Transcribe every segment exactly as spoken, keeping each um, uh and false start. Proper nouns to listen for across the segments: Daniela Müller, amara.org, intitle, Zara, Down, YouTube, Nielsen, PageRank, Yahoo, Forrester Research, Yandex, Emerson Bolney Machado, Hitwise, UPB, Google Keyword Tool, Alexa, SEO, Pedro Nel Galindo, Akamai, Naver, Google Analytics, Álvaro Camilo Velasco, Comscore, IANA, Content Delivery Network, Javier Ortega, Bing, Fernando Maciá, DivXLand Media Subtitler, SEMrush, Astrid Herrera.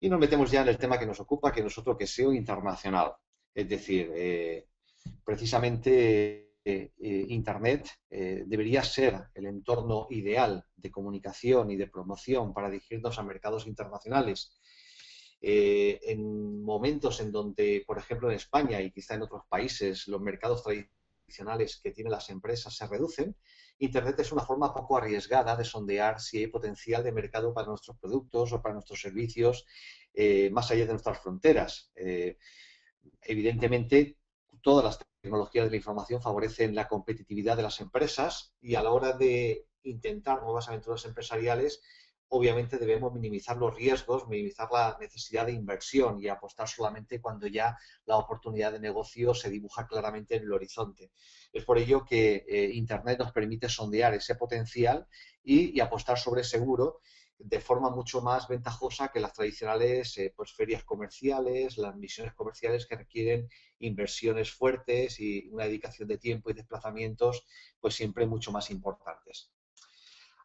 Y nos metemos ya en el tema que nos ocupa, que no es otro que S E O internacional. Es decir, eh, precisamente eh, eh, Internet eh, debería ser el entorno ideal de comunicación y de promoción para dirigirnos a mercados internacionales. Eh, en momentos en donde, por ejemplo, en España y quizá en otros países, los mercados tradicionales que tienen las empresas se reducen, Internet es una forma poco arriesgada de sondear si hay potencial de mercado para nuestros productos o para nuestros servicios eh, más allá de nuestras fronteras. Eh, evidentemente, todas las tecnologías de la información favorecen la competitividad de las empresas y a la hora de intentar nuevas aventuras empresariales, obviamente debemos minimizar los riesgos, minimizar la necesidad de inversión y apostar solamente cuando ya la oportunidad de negocio se dibuja claramente en el horizonte. Es por ello que eh, Internet nos permite sondear ese potencial y, y apostar sobre seguro de forma mucho más ventajosa que las tradicionales eh, pues, ferias comerciales, las misiones comerciales que requieren inversiones fuertes y una dedicación de tiempo y desplazamientos pues siempre mucho más importantes.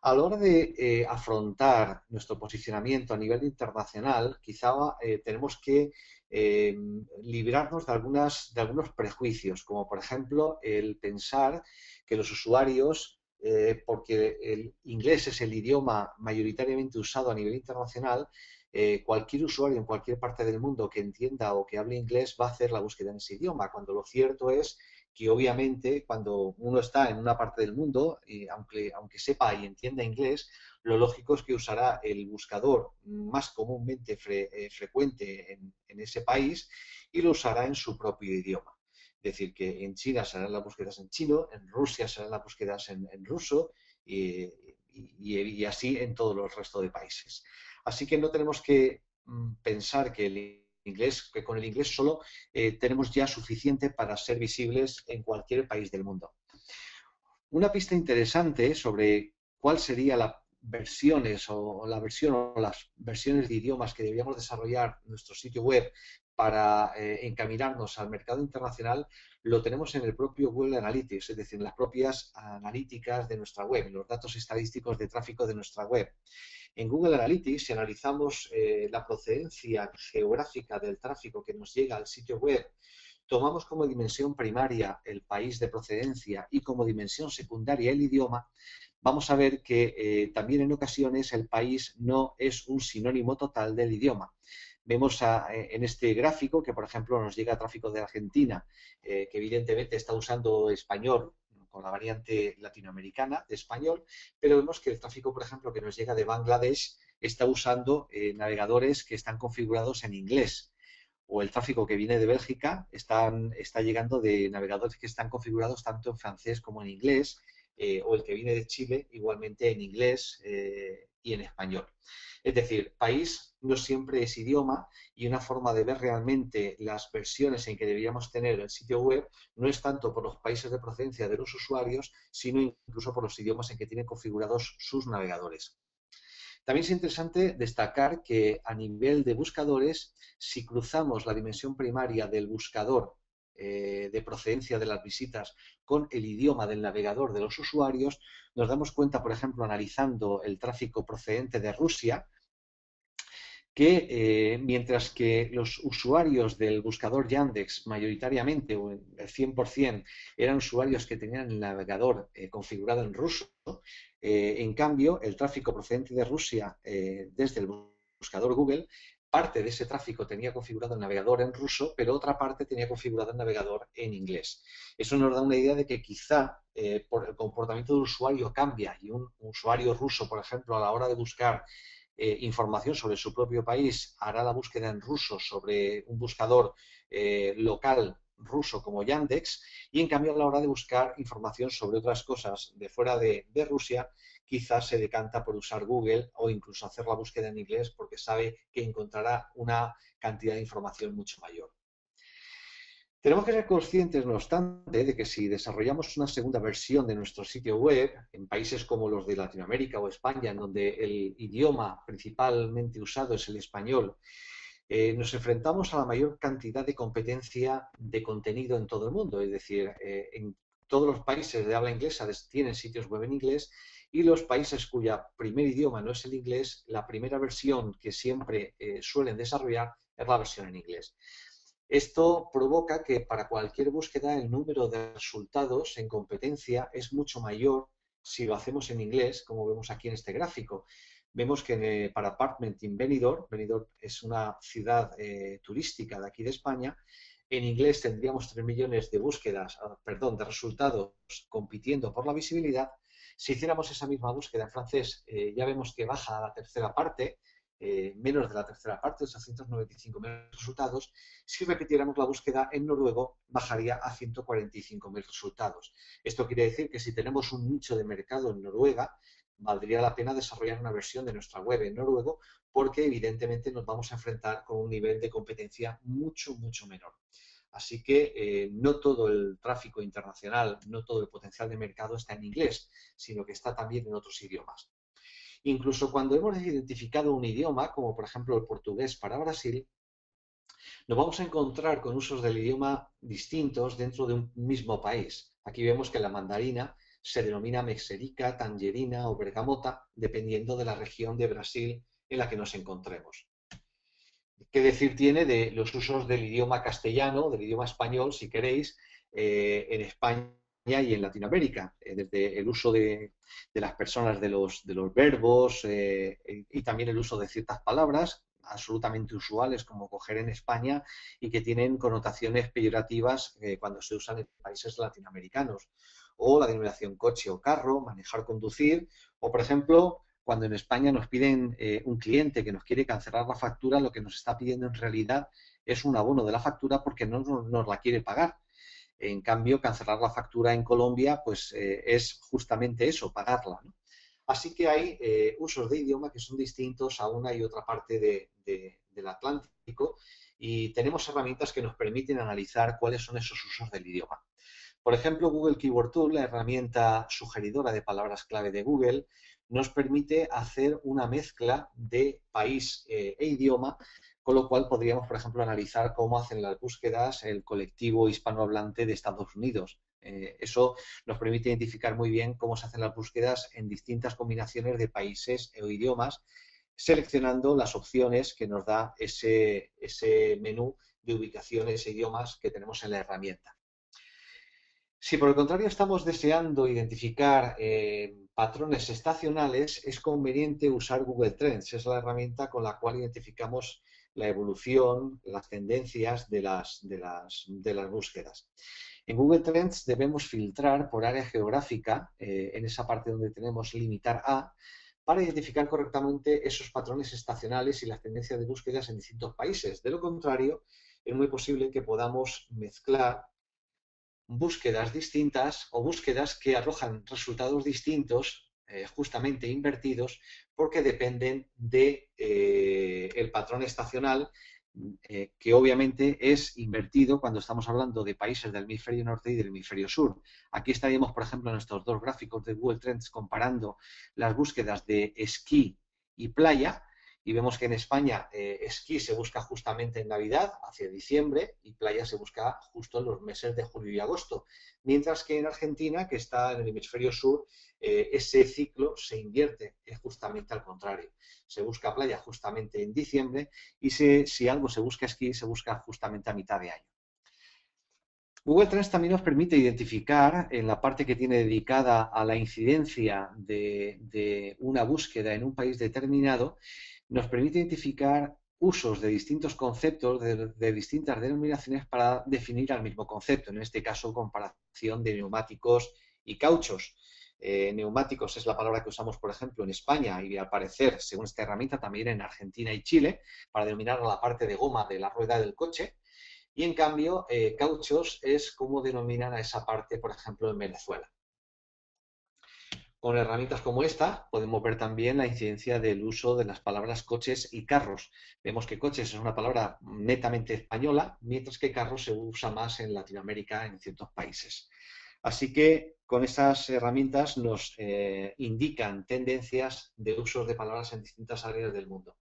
A la hora de eh, afrontar nuestro posicionamiento a nivel internacional, quizá eh, tenemos que eh, librarnos de, algunas, de algunos prejuicios, como por ejemplo el pensar que los usuarios, eh, porque el inglés es el idioma mayoritariamente usado a nivel internacional, eh, cualquier usuario en cualquier parte del mundo que entienda o que hable inglés va a hacer la búsqueda en ese idioma, cuando lo cierto es que obviamente cuando uno está en una parte del mundo, eh, aunque, aunque sepa y entienda inglés, lo lógico es que usará el buscador más comúnmente fre, eh, frecuente en, en ese país y lo usará en su propio idioma. Es decir, que en China serán las búsquedas en chino, en Rusia serán las búsquedas en, en ruso y, y, y así en todos los restos de países. Así que no tenemos que mm, pensar que el inglés, que con el inglés solo eh, tenemos ya suficiente para ser visibles en cualquier país del mundo. Una pista interesante sobre cuál sería las versiones o la versión o las versiones de idiomas que deberíamos desarrollar en nuestro sitio web para eh, encaminarnos al mercado internacional lo tenemos en el propio Google Analytics, es decir, en las propias analíticas de nuestra web, en los datos estadísticos de tráfico de nuestra web. En Google Analytics, si analizamos eh, la procedencia geográfica del tráfico que nos llega al sitio web, tomamos como dimensión primaria el país de procedencia y como dimensión secundaria el idioma, vamos a ver que eh, también en ocasiones el país no es un sinónimo total del idioma. Vemos a, en este gráfico que, por ejemplo, nos llega tráfico de Argentina, eh, que evidentemente está usando español, con la variante latinoamericana de español, pero vemos que el tráfico, por ejemplo, que nos llega de Bangladesh está usando eh, navegadores que están configurados en inglés, o el tráfico que viene de Bélgica están, está llegando de navegadores que están configurados tanto en francés como en inglés, eh, o el que viene de Chile igualmente en inglés eh, y en español. Es decir, país no siempre es idioma y una forma de ver realmente las versiones en que deberíamos tener el sitio web no es tanto por los países de procedencia de los usuarios, sino incluso por los idiomas en que tienen configurados sus navegadores. También es interesante destacar que a nivel de buscadores, si cruzamos la dimensión primaria del buscador eh, de procedencia de las visitas con el idioma del navegador de los usuarios, nos damos cuenta, por ejemplo, analizando el tráfico procedente de Rusia, que eh, mientras que los usuarios del buscador Yandex mayoritariamente, o el cien por cien, eran usuarios que tenían el navegador eh, configurado en ruso, eh, en cambio el tráfico procedente de Rusia eh, desde el buscador Google, parte de ese tráfico tenía configurado el navegador en ruso, pero otra parte tenía configurado el navegador en inglés. Eso nos da una idea de que quizá eh, por el comportamiento del usuario cambia y un usuario ruso, por ejemplo, a la hora de buscar Eh, información sobre su propio país, hará la búsqueda en ruso sobre un buscador eh, local ruso como Yandex y en cambio a la hora de buscar información sobre otras cosas de fuera de, de Rusia quizás se decanta por usar Google o incluso hacer la búsqueda en inglés porque sabe que encontrará una cantidad de información mucho mayor. Tenemos que ser conscientes, no obstante, de que si desarrollamos una segunda versión de nuestro sitio web en países como los de Latinoamérica o España, en donde el idioma principalmente usado es el español, eh, nos enfrentamos a la mayor cantidad de competencia de contenido en todo el mundo. Es decir, eh, en todos los países de habla inglesa tienen sitios web en inglés, y los países cuya primer idioma no es el inglés, la primera versión que siempre eh, suelen desarrollar es la versión en inglés. Esto provoca que para cualquier búsqueda el número de resultados en competencia es mucho mayor si lo hacemos en inglés, como vemos aquí en este gráfico. Vemos que en, eh, para apartment in Benidorm, Benidorm es una ciudad eh, turística de aquí de España, en inglés tendríamos tres millones de búsquedas, perdón, de resultados compitiendo por la visibilidad. Si hiciéramos esa misma búsqueda en francés, eh, ya vemos que baja a la tercera parte, eh, menos de la tercera parte, ochocientos noventa y cinco mil resultados. Si repitiéramos la búsqueda en noruego, bajaría a ciento cuarenta y cinco mil resultados. Esto quiere decir que si tenemos un nicho de mercado en Noruega, valdría la pena desarrollar una versión de nuestra web en noruego, porque evidentemente nos vamos a enfrentar con un nivel de competencia mucho, mucho menor. Así que eh, no todo el tráfico internacional, no todo el potencial de mercado está en inglés, sino que está también en otros idiomas. Incluso cuando hemos identificado un idioma, como por ejemplo el portugués para Brasil, nos vamos a encontrar con usos del idioma distintos dentro de un mismo país. Aquí vemos que la mandarina se denomina mexerica, tangerina o bergamota, dependiendo de la región de Brasil en la que nos encontremos. ¿Qué decir tiene de los usos del idioma castellano, del idioma español, si queréis, eh, en España y en Latinoamérica? Eh, desde el uso de, de las personas, de los, de los verbos eh, y también el uso de ciertas palabras absolutamente usuales como coger en España y que tienen connotaciones peyorativas eh, cuando se usan en países latinoamericanos. O la denominación coche o carro, manejar, conducir, o por ejemplo, cuando en España nos piden eh, un cliente que nos quiere cancelar la factura, lo que nos está pidiendo en realidad es un abono de la factura porque no nos no la quiere pagar. En cambio, cancelar la factura en Colombia pues eh, es justamente eso, pagarla, ¿no? Así que hay eh, usos de idioma que son distintos a una y otra parte de, de, del Atlántico, y tenemos herramientas que nos permiten analizar cuáles son esos usos del idioma. Por ejemplo, Google Keyword Tool, la herramienta sugeridora de palabras clave de Google, nos permite hacer una mezcla de país eh, e idioma, con lo cual podríamos, por ejemplo, analizar cómo hacen las búsquedas el colectivo hispanohablante de Estados Unidos. Eh, eso nos permite identificar muy bien cómo se hacen las búsquedas en distintas combinaciones de países o idiomas, seleccionando las opciones que nos da ese, ese menú de ubicaciones e idiomas que tenemos en la herramienta. Si por el contrario estamos deseando identificar eh, patrones estacionales, es conveniente usar Google Trends. Es la herramienta con la cual identificamos la evolución, las tendencias de las, de las, de las búsquedas. En Google Trends debemos filtrar por área geográfica, eh, en esa parte donde tenemos limitar a, para identificar correctamente esos patrones estacionales y las tendencias de búsquedas en distintos países. De lo contrario, es muy posible que podamos mezclar búsquedas distintas o búsquedas que arrojan resultados distintos, eh, justamente invertidos, porque dependen de eh, el patrón estacional, eh, que obviamente es invertido cuando estamos hablando de países del hemisferio norte y del hemisferio sur. Aquí estaríamos, por ejemplo, en estos dos gráficos de Google Trends comparando las búsquedas de esquí y playa, y vemos que en España eh, esquí se busca justamente en Navidad, hacia diciembre, y playa se busca justo en los meses de julio y agosto. Mientras que en Argentina, que está en el hemisferio sur, eh, ese ciclo se invierte, es justamente al contrario. Se busca playa justamente en diciembre y se, si algo se busca esquí, se busca justamente a mitad de año. Google Trends también nos permite identificar en la parte que tiene dedicada a la incidencia de, de una búsqueda en un país determinado, nos permite identificar usos de distintos conceptos, de, de distintas denominaciones para definir al mismo concepto, en este caso comparación de neumáticos y cauchos. Eh, neumáticos es la palabra que usamos, por ejemplo, en España y al parecer, según esta herramienta, también en Argentina y Chile, para denominar la parte de goma de la rueda del coche. Y en cambio, eh, cauchos es como denominan a esa parte, por ejemplo, en Venezuela. Con herramientas como esta podemos ver también la incidencia del uso de las palabras coches y carros. Vemos que coches es una palabra netamente española, mientras que carros se usa más en Latinoamérica, en ciertos países. Así que con estas herramientas nos eh, indican tendencias de usos de palabras en distintas áreas del mundo.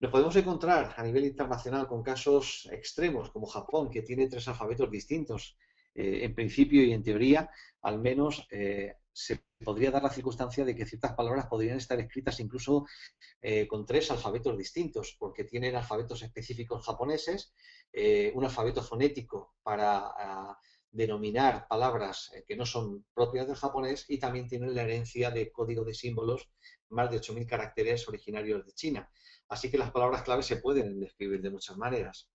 Nos podemos encontrar a nivel internacional con casos extremos, como Japón, que tiene tres alfabetos distintos. eh, en principio y en teoría, al menos eh, se podría dar la circunstancia de que ciertas palabras podrían estar escritas incluso eh, con tres alfabetos distintos, porque tienen alfabetos específicos japoneses, eh, un alfabeto fonético para a, denominar palabras que no son propias del japonés, y también tienen la herencia de código de símbolos, más de ocho mil caracteres originarios de China. Así que las palabras clave se pueden describir de muchas maneras.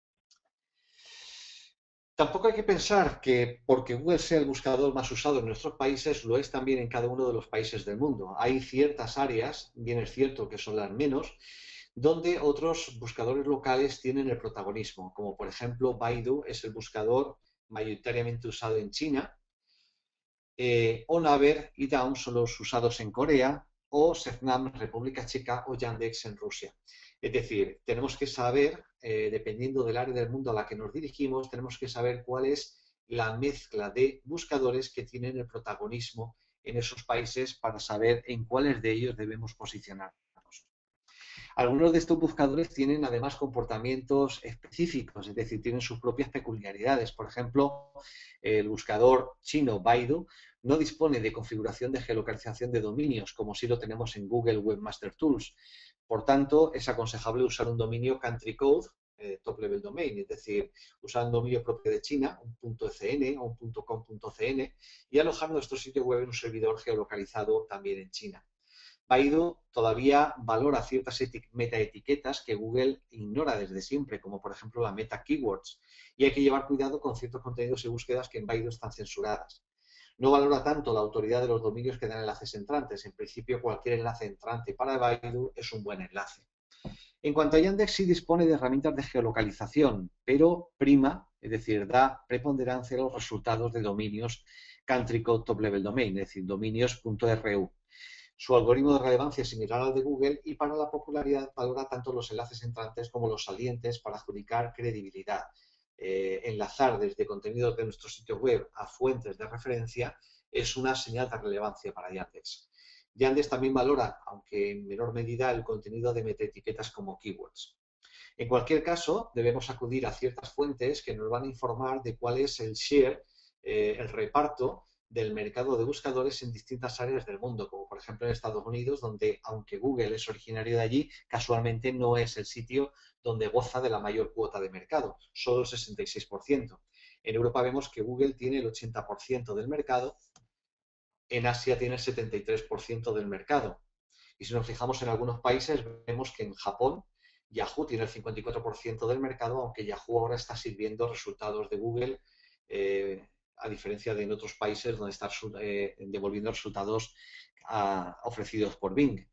Tampoco hay que pensar que porque Google sea el buscador más usado en nuestros países, lo es también en cada uno de los países del mundo. Hay ciertas áreas, bien es cierto que son las menos, donde otros buscadores locales tienen el protagonismo, como por ejemplo Baidu es el buscador mayoritariamente usado en China, eh, o Naver y Down son los usados en Corea, o Seznam, República Checa, o Yandex en Rusia. Es decir, tenemos que saber, eh, dependiendo del área del mundo a la que nos dirigimos, tenemos que saber cuál es la mezcla de buscadores que tienen el protagonismo en esos países para saber en cuáles de ellos debemos posicionarnos. Algunos de estos buscadores tienen además comportamientos específicos, es decir, tienen sus propias peculiaridades. Por ejemplo, el buscador chino Baidu no dispone de configuración de geolocalización de dominios, como sí lo tenemos en Google Webmaster Tools. Por tanto, es aconsejable usar un dominio country code, eh, top level domain, es decir, usar un dominio propio de China, un .cn o un .com.cn, y alojar nuestro sitio web en un servidor geolocalizado también en China. Baidu todavía valora ciertas metaetiquetas que Google ignora desde siempre, como por ejemplo la meta keywords, y hay que llevar cuidado con ciertos contenidos y búsquedas que en Baidu están censuradas. No valora tanto la autoridad de los dominios que dan enlaces entrantes. En principio, cualquier enlace entrante para Baidu es un buen enlace. En cuanto a Yandex, sí dispone de herramientas de geolocalización, pero prima, es decir, da preponderancia a los resultados de dominios country code top level domain, es decir, dominios punto R U. Su algoritmo de relevancia es similar al de Google y para la popularidad valora tanto los enlaces entrantes como los salientes para adjudicar credibilidad. Eh, enlazar desde contenidos de nuestro sitio web a fuentes de referencia es una señal de relevancia para Yandex. Yandex también valora, aunque en menor medida, el contenido de metaetiquetas como keywords. En cualquier caso, debemos acudir a ciertas fuentes que nos van a informar de cuál es el share, eh, el reparto del mercado de buscadores en distintas áreas del mundo, como por ejemplo en Estados Unidos, donde aunque Google es originario de allí, casualmente no es el sitio donde goza de la mayor cuota de mercado, solo el sesenta y seis por ciento. En Europa vemos que Google tiene el ochenta por ciento del mercado, en Asia tiene el setenta y tres por ciento del mercado. Y si nos fijamos en algunos países, vemos que en Japón Yahoo tiene el cincuenta y cuatro por ciento del mercado, aunque Yahoo ahora está sirviendo resultados de Google, eh, a diferencia de en otros países donde están eh, devolviendo resultados a, ofrecidos por Bing.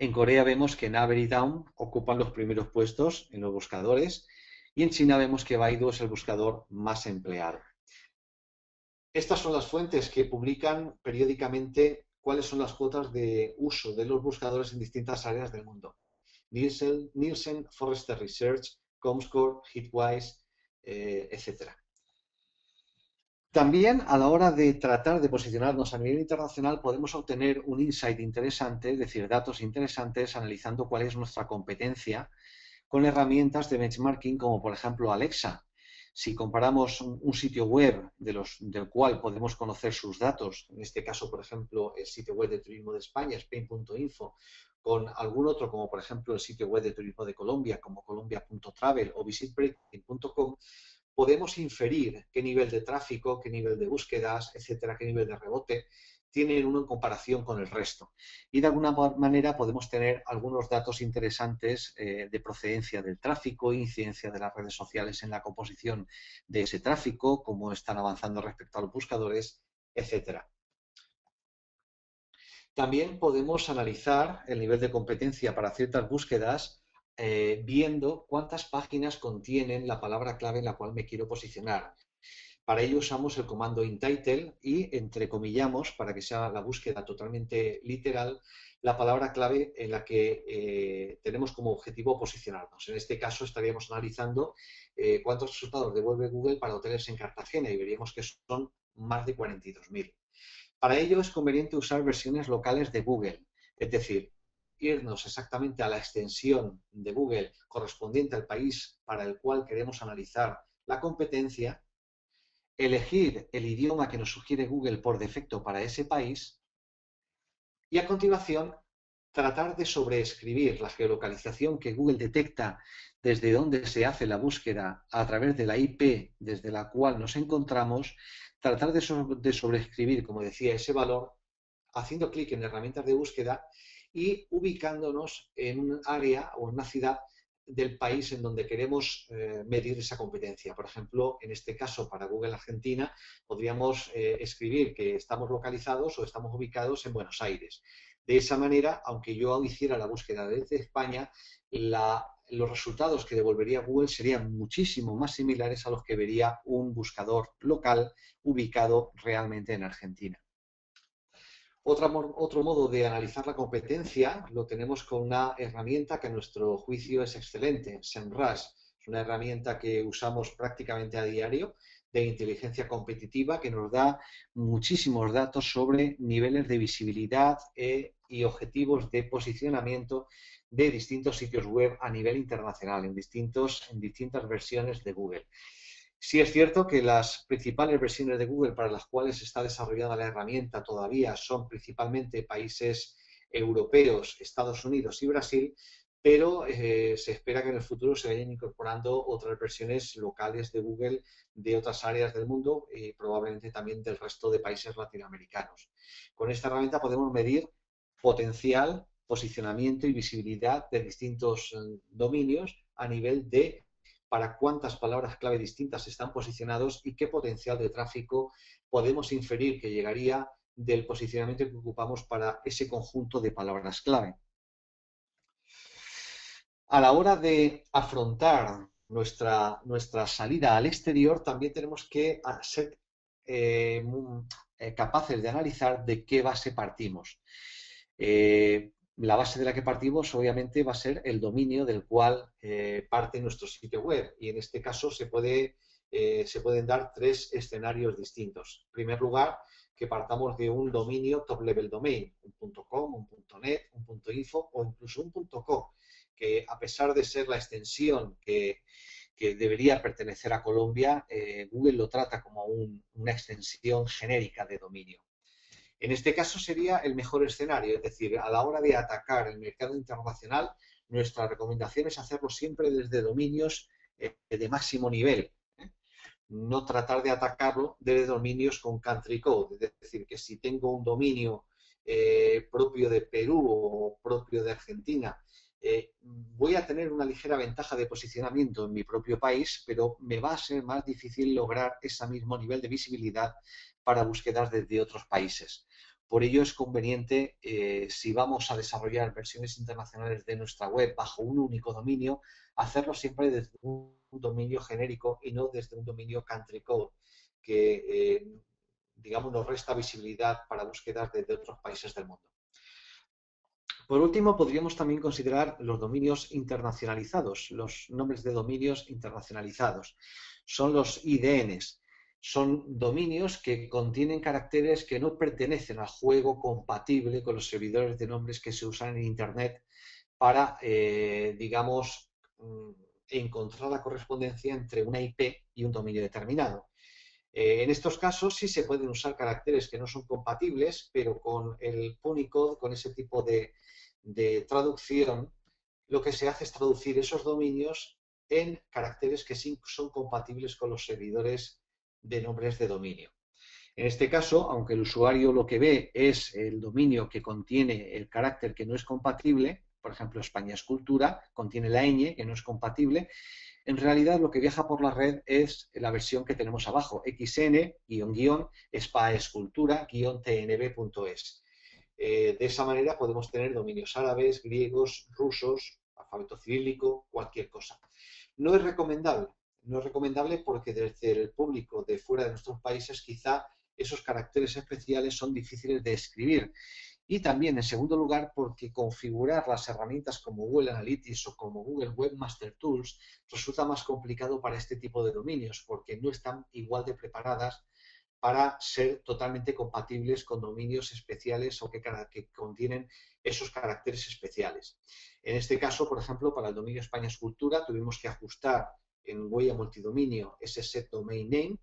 En Corea vemos que Naver y Down ocupan los primeros puestos en los buscadores y en China vemos que Baidu es el buscador más empleado. Estas son las fuentes que publican periódicamente cuáles son las cuotas de uso de los buscadores en distintas áreas del mundo. Nielsen, Nielsen Forrester Research, Comscore, Hitwise, eh, etcétera. También a la hora de tratar de posicionarnos a nivel internacional podemos obtener un insight interesante, es decir, datos interesantes analizando cuál es nuestra competencia con herramientas de benchmarking como por ejemplo Alexa. Si comparamos un sitio web de los, del cual podemos conocer sus datos, en este caso por ejemplo el sitio web de turismo de España, Spain punto info, con algún otro como por ejemplo el sitio web de turismo de Colombia como colombia punto travel o visit colombia punto com, podemos inferir qué nivel de tráfico, qué nivel de búsquedas, etcétera, qué nivel de rebote tienen uno en comparación con el resto. Y de alguna manera podemos tener algunos datos interesantes eh, de procedencia del tráfico, incidencia de las redes sociales en la composición de ese tráfico, cómo están avanzando respecto a los buscadores, etcétera. También podemos analizar el nivel de competencia para ciertas búsquedas Eh, viendo cuántas páginas contienen la palabra clave en la cual me quiero posicionar. Para ello usamos el comando intitle y entrecomillamos, para que sea la búsqueda totalmente literal, la palabra clave en la que eh, tenemos como objetivo posicionarnos. En este caso estaríamos analizando eh, cuántos resultados devuelve Google para hoteles en Cartagena y veríamos que son más de cuarenta y dos mil. Para ello es conveniente usar versiones locales de Google, es decir, irnos exactamente a la extensión de Google correspondiente al país para el cual queremos analizar la competencia elegir el idioma que nos sugiere Google por defecto para ese país y a continuación tratar de sobreescribir la geolocalización que Google detecta desde donde se hace la búsqueda a través de la I P desde la cual nos encontramos, tratar de, so de sobreescribir, como decía, ese valor haciendo clic en herramientas de búsqueda y ubicándonos en un área o en una ciudad del país en donde queremos eh, medir esa competencia. Por ejemplo, en este caso para Google Argentina podríamos eh, escribir que estamos localizados o estamos ubicados en Buenos Aires. De esa manera, aunque yo hiciera la búsqueda desde España, la, los resultados que devolvería Google serían muchísimo más similares a los que vería un buscador local ubicado realmente en Argentina. Otro, otro modo de analizar la competencia lo tenemos con una herramienta que a nuestro juicio es excelente, SEMrush. Es una herramienta que usamos prácticamente a diario de inteligencia competitiva que nos da muchísimos datos sobre niveles de visibilidad e, y objetivos de posicionamiento de distintos sitios web a nivel internacional, en, distintos, en distintas versiones de Google. Sí es cierto que las principales versiones de Google para las cuales está desarrollada la herramienta todavía son principalmente países europeos, Estados Unidos y Brasil, pero eh, se espera que en el futuro se vayan incorporando otras versiones locales de Google de otras áreas del mundo y probablemente también del resto de países latinoamericanos. Con esta herramienta podemos medir potencial, posicionamiento y visibilidad de distintos dominios a nivel de para cuántas palabras clave distintas están posicionados y qué potencial de tráfico podemos inferir que llegaría del posicionamiento que ocupamos para ese conjunto de palabras clave. A la hora de afrontar nuestra, nuestra salida al exterior, también tenemos que ser eh, capaces de analizar de qué base partimos. Eh, La base de la que partimos obviamente va a ser el dominio del cual eh, parte nuestro sitio web y en este caso se, puede, eh, se pueden dar tres escenarios distintos. En primer lugar, que partamos de un dominio top level domain, un .com, un .net, un .info o incluso un .co, que a pesar de ser la extensión que, que debería pertenecer a Colombia, eh, Google lo trata como un, una extensión genérica de dominio. En este caso sería el mejor escenario, es decir, a la hora de atacar el mercado internacional, nuestra recomendación es hacerlo siempre desde dominios eh, de máximo nivel, ¿eh? No tratar de atacarlo desde dominios con country code, es decir, que si tengo un dominio eh, propio de Perú o propio de Argentina, eh, voy a tener una ligera ventaja de posicionamiento en mi propio país, pero me va a ser más difícil lograr ese mismo nivel de visibilidad para búsquedas desde otros países. Por ello es conveniente, eh, si vamos a desarrollar versiones internacionales de nuestra web bajo un único dominio, hacerlo siempre desde un dominio genérico y no desde un dominio country code, que eh, digamos nos resta visibilidad para búsquedas desde otros países del mundo. Por último, podríamos también considerar los dominios internacionalizados, los nombres de dominios internacionalizados. Son los I D Ns. Son dominios que contienen caracteres que no pertenecen al juego compatible con los servidores de nombres que se usan en Internet para, eh, digamos, encontrar la correspondencia entre una I P y un dominio determinado. Eh, en estos casos sí se pueden usar caracteres que no son compatibles, pero con el Punycode, con ese tipo de, de traducción, lo que se hace es traducir esos dominios en caracteres que sí son compatibles con los servidores de nombres de dominio. En este caso, aunque el usuario lo que ve es el dominio que contiene el carácter que no es compatible, por ejemplo, España es cultura, contiene la ñ que no es compatible, en realidad lo que viaja por la red es la versión que tenemos abajo, xn-espaescultura-tnb.es. Eh, de esa manera podemos tener dominios árabes, griegos, rusos, alfabeto cirílico, cualquier cosa. No es recomendable. No es recomendable porque desde el público de fuera de nuestros países quizá esos caracteres especiales son difíciles de escribir. Y también, en segundo lugar, porque configurar las herramientas como Google Analytics o como Google Webmaster Tools resulta más complicado para este tipo de dominios porque no están igual de preparadas para ser totalmente compatibles con dominios especiales o que, que contienen esos caracteres especiales. En este caso, por ejemplo, para el dominio España es cultura tuvimos que ajustar en huella multidominio ese set domain name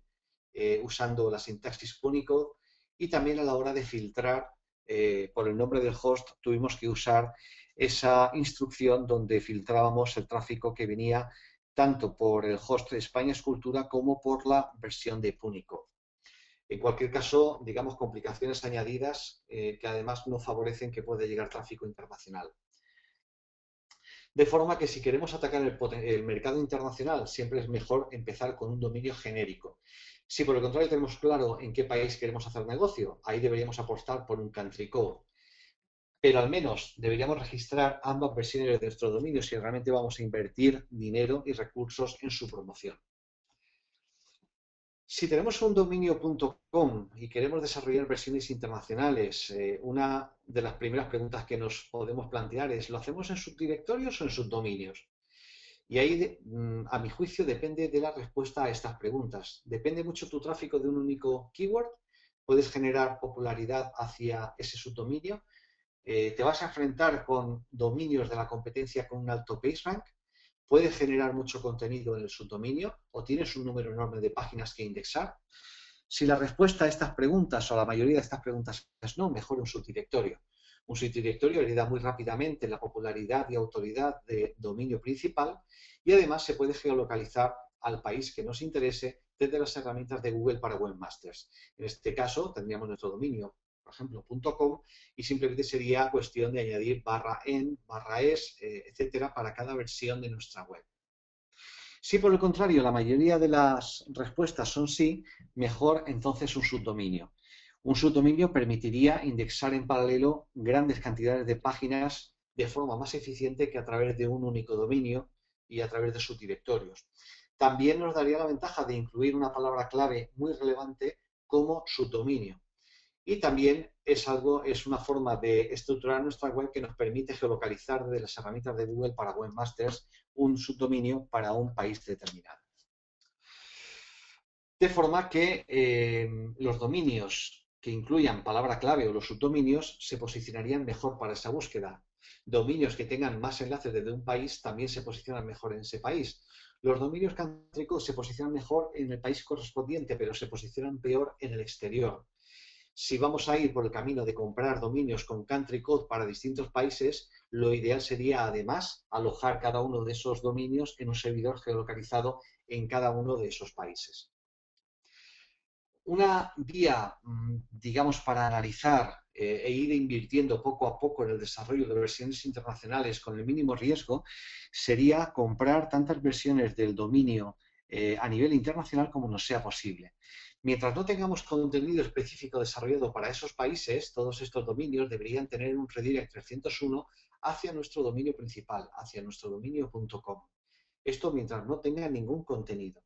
eh, usando la sintaxis Punycode, y también a la hora de filtrar eh, por el nombre del host tuvimos que usar esa instrucción donde filtrábamos el tráfico que venía tanto por el host de España Escultura como por la versión de Punycode. En cualquier caso, digamos, complicaciones añadidas eh, que además no favorecen que pueda llegar tráfico internacional. De forma que si queremos atacar el, el mercado internacional, siempre es mejor empezar con un dominio genérico. Si por el contrario tenemos claro en qué país queremos hacer negocio, ahí deberíamos apostar por un country code. Pero al menos deberíamos registrar ambas versiones de nuestro dominio si realmente vamos a invertir dinero y recursos en su promoción. Si tenemos un dominio punto com y queremos desarrollar versiones internacionales, eh, una de las primeras preguntas que nos podemos plantear es ¿lo hacemos en subdirectorios o en subdominios? Y ahí, a mi juicio, depende de la respuesta a estas preguntas. Depende mucho tu tráfico de un único keyword, puedes generar popularidad hacia ese subdominio, eh, te vas a enfrentar con dominios de la competencia con un alto PageRank, puedes generar mucho contenido en el subdominio o tienes un número enorme de páginas que indexar. Si la respuesta a estas preguntas o a la mayoría de estas preguntas es no, mejor un subdirectorio. Un subdirectorio hereda muy rápidamente la popularidad y autoridad de dominio principal y además se puede geolocalizar al país que nos interese desde las herramientas de Google para webmasters. En este caso tendríamos nuestro dominio, por ejemplo, .com, y simplemente sería cuestión de añadir barra en, barra es, etcétera, para cada versión de nuestra web. Si por el contrario la mayoría de las respuestas son sí, mejor entonces un subdominio. Un subdominio permitiría indexar en paralelo grandes cantidades de páginas de forma más eficiente que a través de un único dominio y a través de subdirectorios. También nos daría la ventaja de incluir una palabra clave muy relevante como subdominio. Y también es algo, es una forma de estructurar nuestra web que nos permite geolocalizar desde las herramientas de Google para webmasters un subdominio para un país determinado. De forma que eh, los dominios que incluyan palabra clave o los subdominios se posicionarían mejor para esa búsqueda. Dominios que tengan más enlaces desde un país también se posicionan mejor en ese país. Los dominios country code se posicionan mejor en el país correspondiente, pero se posicionan peor en el exterior. Si vamos a ir por el camino de comprar dominios con country code para distintos países, lo ideal sería además alojar cada uno de esos dominios en un servidor geolocalizado en cada uno de esos países. Una vía, digamos, para analizar eh, e ir invirtiendo poco a poco en el desarrollo de versiones internacionales con el mínimo riesgo sería comprar tantas versiones del dominio eh, a nivel internacional como nos sea posible. Mientras no tengamos contenido específico desarrollado para esos países, todos estos dominios deberían tener un redirect trescientos uno hacia nuestro dominio principal, hacia nuestro dominio punto com. Esto mientras no tenga ningún contenido.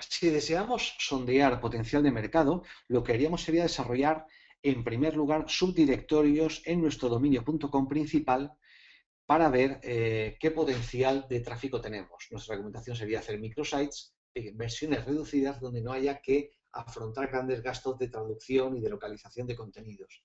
Si deseamos sondear potencial de mercado, lo que haríamos sería desarrollar, en primer lugar, subdirectorios en nuestro dominio punto com principal para ver eh, qué potencial de tráfico tenemos. Nuestra recomendación sería hacer microsites, versiones reducidas donde no haya que afrontar grandes gastos de traducción y de localización de contenidos.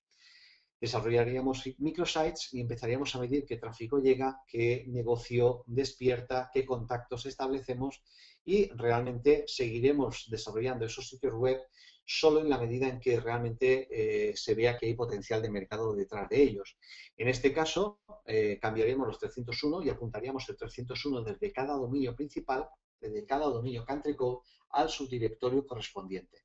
Desarrollaríamos microsites y empezaríamos a medir qué tráfico llega, qué negocio despierta, qué contactos establecemos y realmente seguiremos desarrollando esos sitios web solo en la medida en que realmente eh, se vea que hay potencial de mercado detrás de ellos. En este caso eh, cambiaríamos los trescientos uno y apuntaríamos el trescientos uno desde cada dominio principal, de cada dominio country code al subdirectorio correspondiente.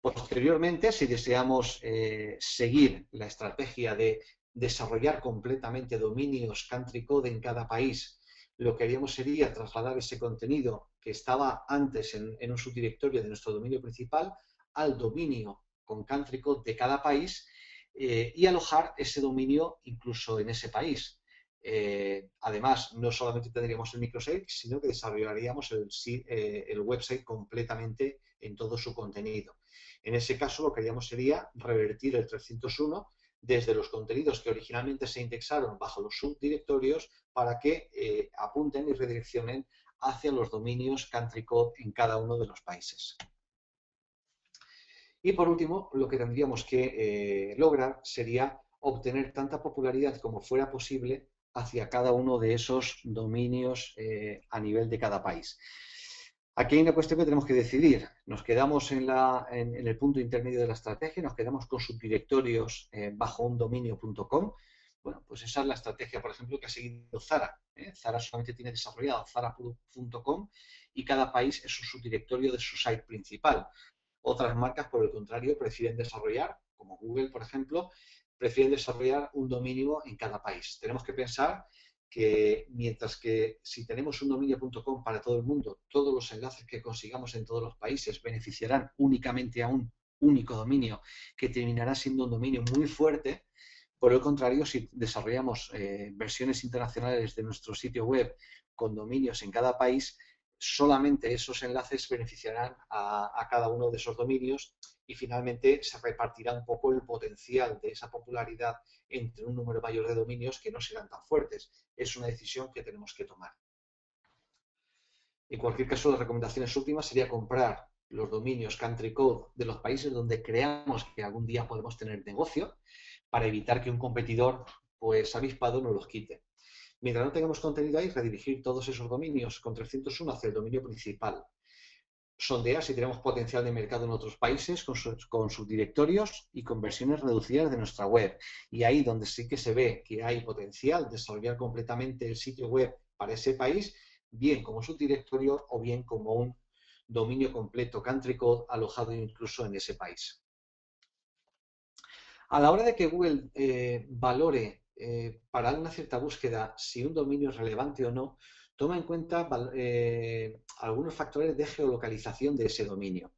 Posteriormente, si deseamos eh, seguir la estrategia de desarrollar completamente dominios country code en cada país, lo que haríamos sería trasladar ese contenido que estaba antes en, en un subdirectorio de nuestro dominio principal al dominio con country code de cada país eh, y alojar ese dominio incluso en ese país. Eh, además, no solamente tendríamos el microsite, sino que desarrollaríamos el, eh, el website completamente en todo su contenido. En ese caso, lo que haríamos sería revertir el trescientos uno desde los contenidos que originalmente se indexaron bajo los subdirectorios para que eh, apunten y redireccionen hacia los dominios country code en cada uno de los países. Y por último, lo que tendríamos que eh, lograr sería obtener tanta popularidad como fuera posible hacia cada uno de esos dominios eh, a nivel de cada país. Aquí hay una cuestión que tenemos que decidir. Nos quedamos en, la, en, en el punto intermedio de la estrategia, nos quedamos con subdirectorios eh, bajo un dominio punto com. Bueno, pues esa es la estrategia, por ejemplo, que ha seguido Zara. ¿eh? Zara solamente tiene desarrollado zara punto com y cada país es un subdirectorio de su site principal. Otras marcas, por el contrario, prefieren desarrollar, como Google, por ejemplo, prefieren desarrollar un dominio en cada país. Tenemos que pensar que mientras que si tenemos un dominio punto com para todo el mundo, todos los enlaces que consigamos en todos los países beneficiarán únicamente a un único dominio que terminará siendo un dominio muy fuerte. Por el contrario, si desarrollamos eh, versiones internacionales de nuestro sitio web con dominios en cada país, solamente esos enlaces beneficiarán a, a cada uno de esos dominios y finalmente se repartirá un poco el potencial de esa popularidad entre un número mayor de dominios que no serán tan fuertes. Es una decisión que tenemos que tomar. En cualquier caso, las recomendaciones últimas sería comprar los dominios country code de los países donde creamos que algún día podemos tener negocio, para evitar que un competidor, pues avispado, no los quite. Mientras no tengamos contenido ahí, redirigir todos esos dominios con trescientos uno hacia el dominio principal. Sondear si tenemos potencial de mercado en otros países con, su, con subdirectorios y con versiones reducidas de nuestra web. Y ahí donde sí que se ve que hay potencial, desarrollar completamente el sitio web para ese país, bien como subdirectorio o bien como un dominio completo country code alojado incluso en ese país. A la hora de que Google eh, valore eh, para una cierta búsqueda si un dominio es relevante o no, toma en cuenta eh, algunos factores de geolocalización de ese dominio.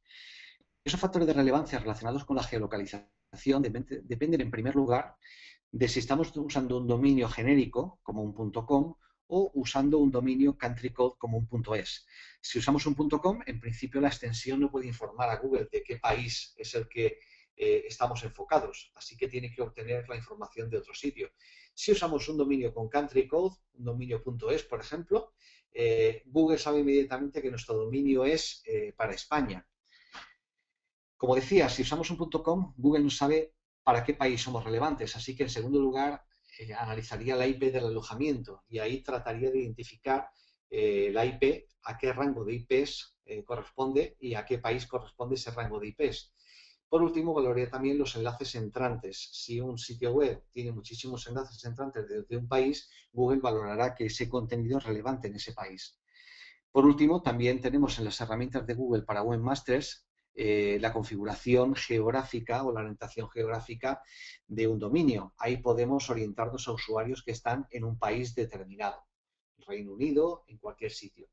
Esos factores de relevancia relacionados con la geolocalización dependen en primer lugar de si estamos usando un dominio genérico como un .com o usando un dominio country code como un .es. Si usamos un .com, en principio la extensión no puede informar a Google de qué país es el que Eh, estamos enfocados, así que tiene que obtener la información de otro sitio. Si usamos un dominio con country code, un dominio punto es, por ejemplo, eh, Google sabe inmediatamente que nuestro dominio es eh, para España. Como decía, si usamos un .com, Google no sabe para qué país somos relevantes, así que en segundo lugar eh, analizaría la I P del alojamiento y ahí trataría de identificar eh, la I P, a qué rango de I Ps eh, corresponde y a qué país corresponde ese rango de I Ps. Por último, valoraría también los enlaces entrantes. Si un sitio web tiene muchísimos enlaces entrantes desde un país, Google valorará que ese contenido es relevante en ese país. Por último, también tenemos en las herramientas de Google para Webmasters eh, la configuración geográfica o la orientación geográfica de un dominio. Ahí podemos orientarnos a usuarios que están en un país determinado, Reino Unido, en cualquier sitio.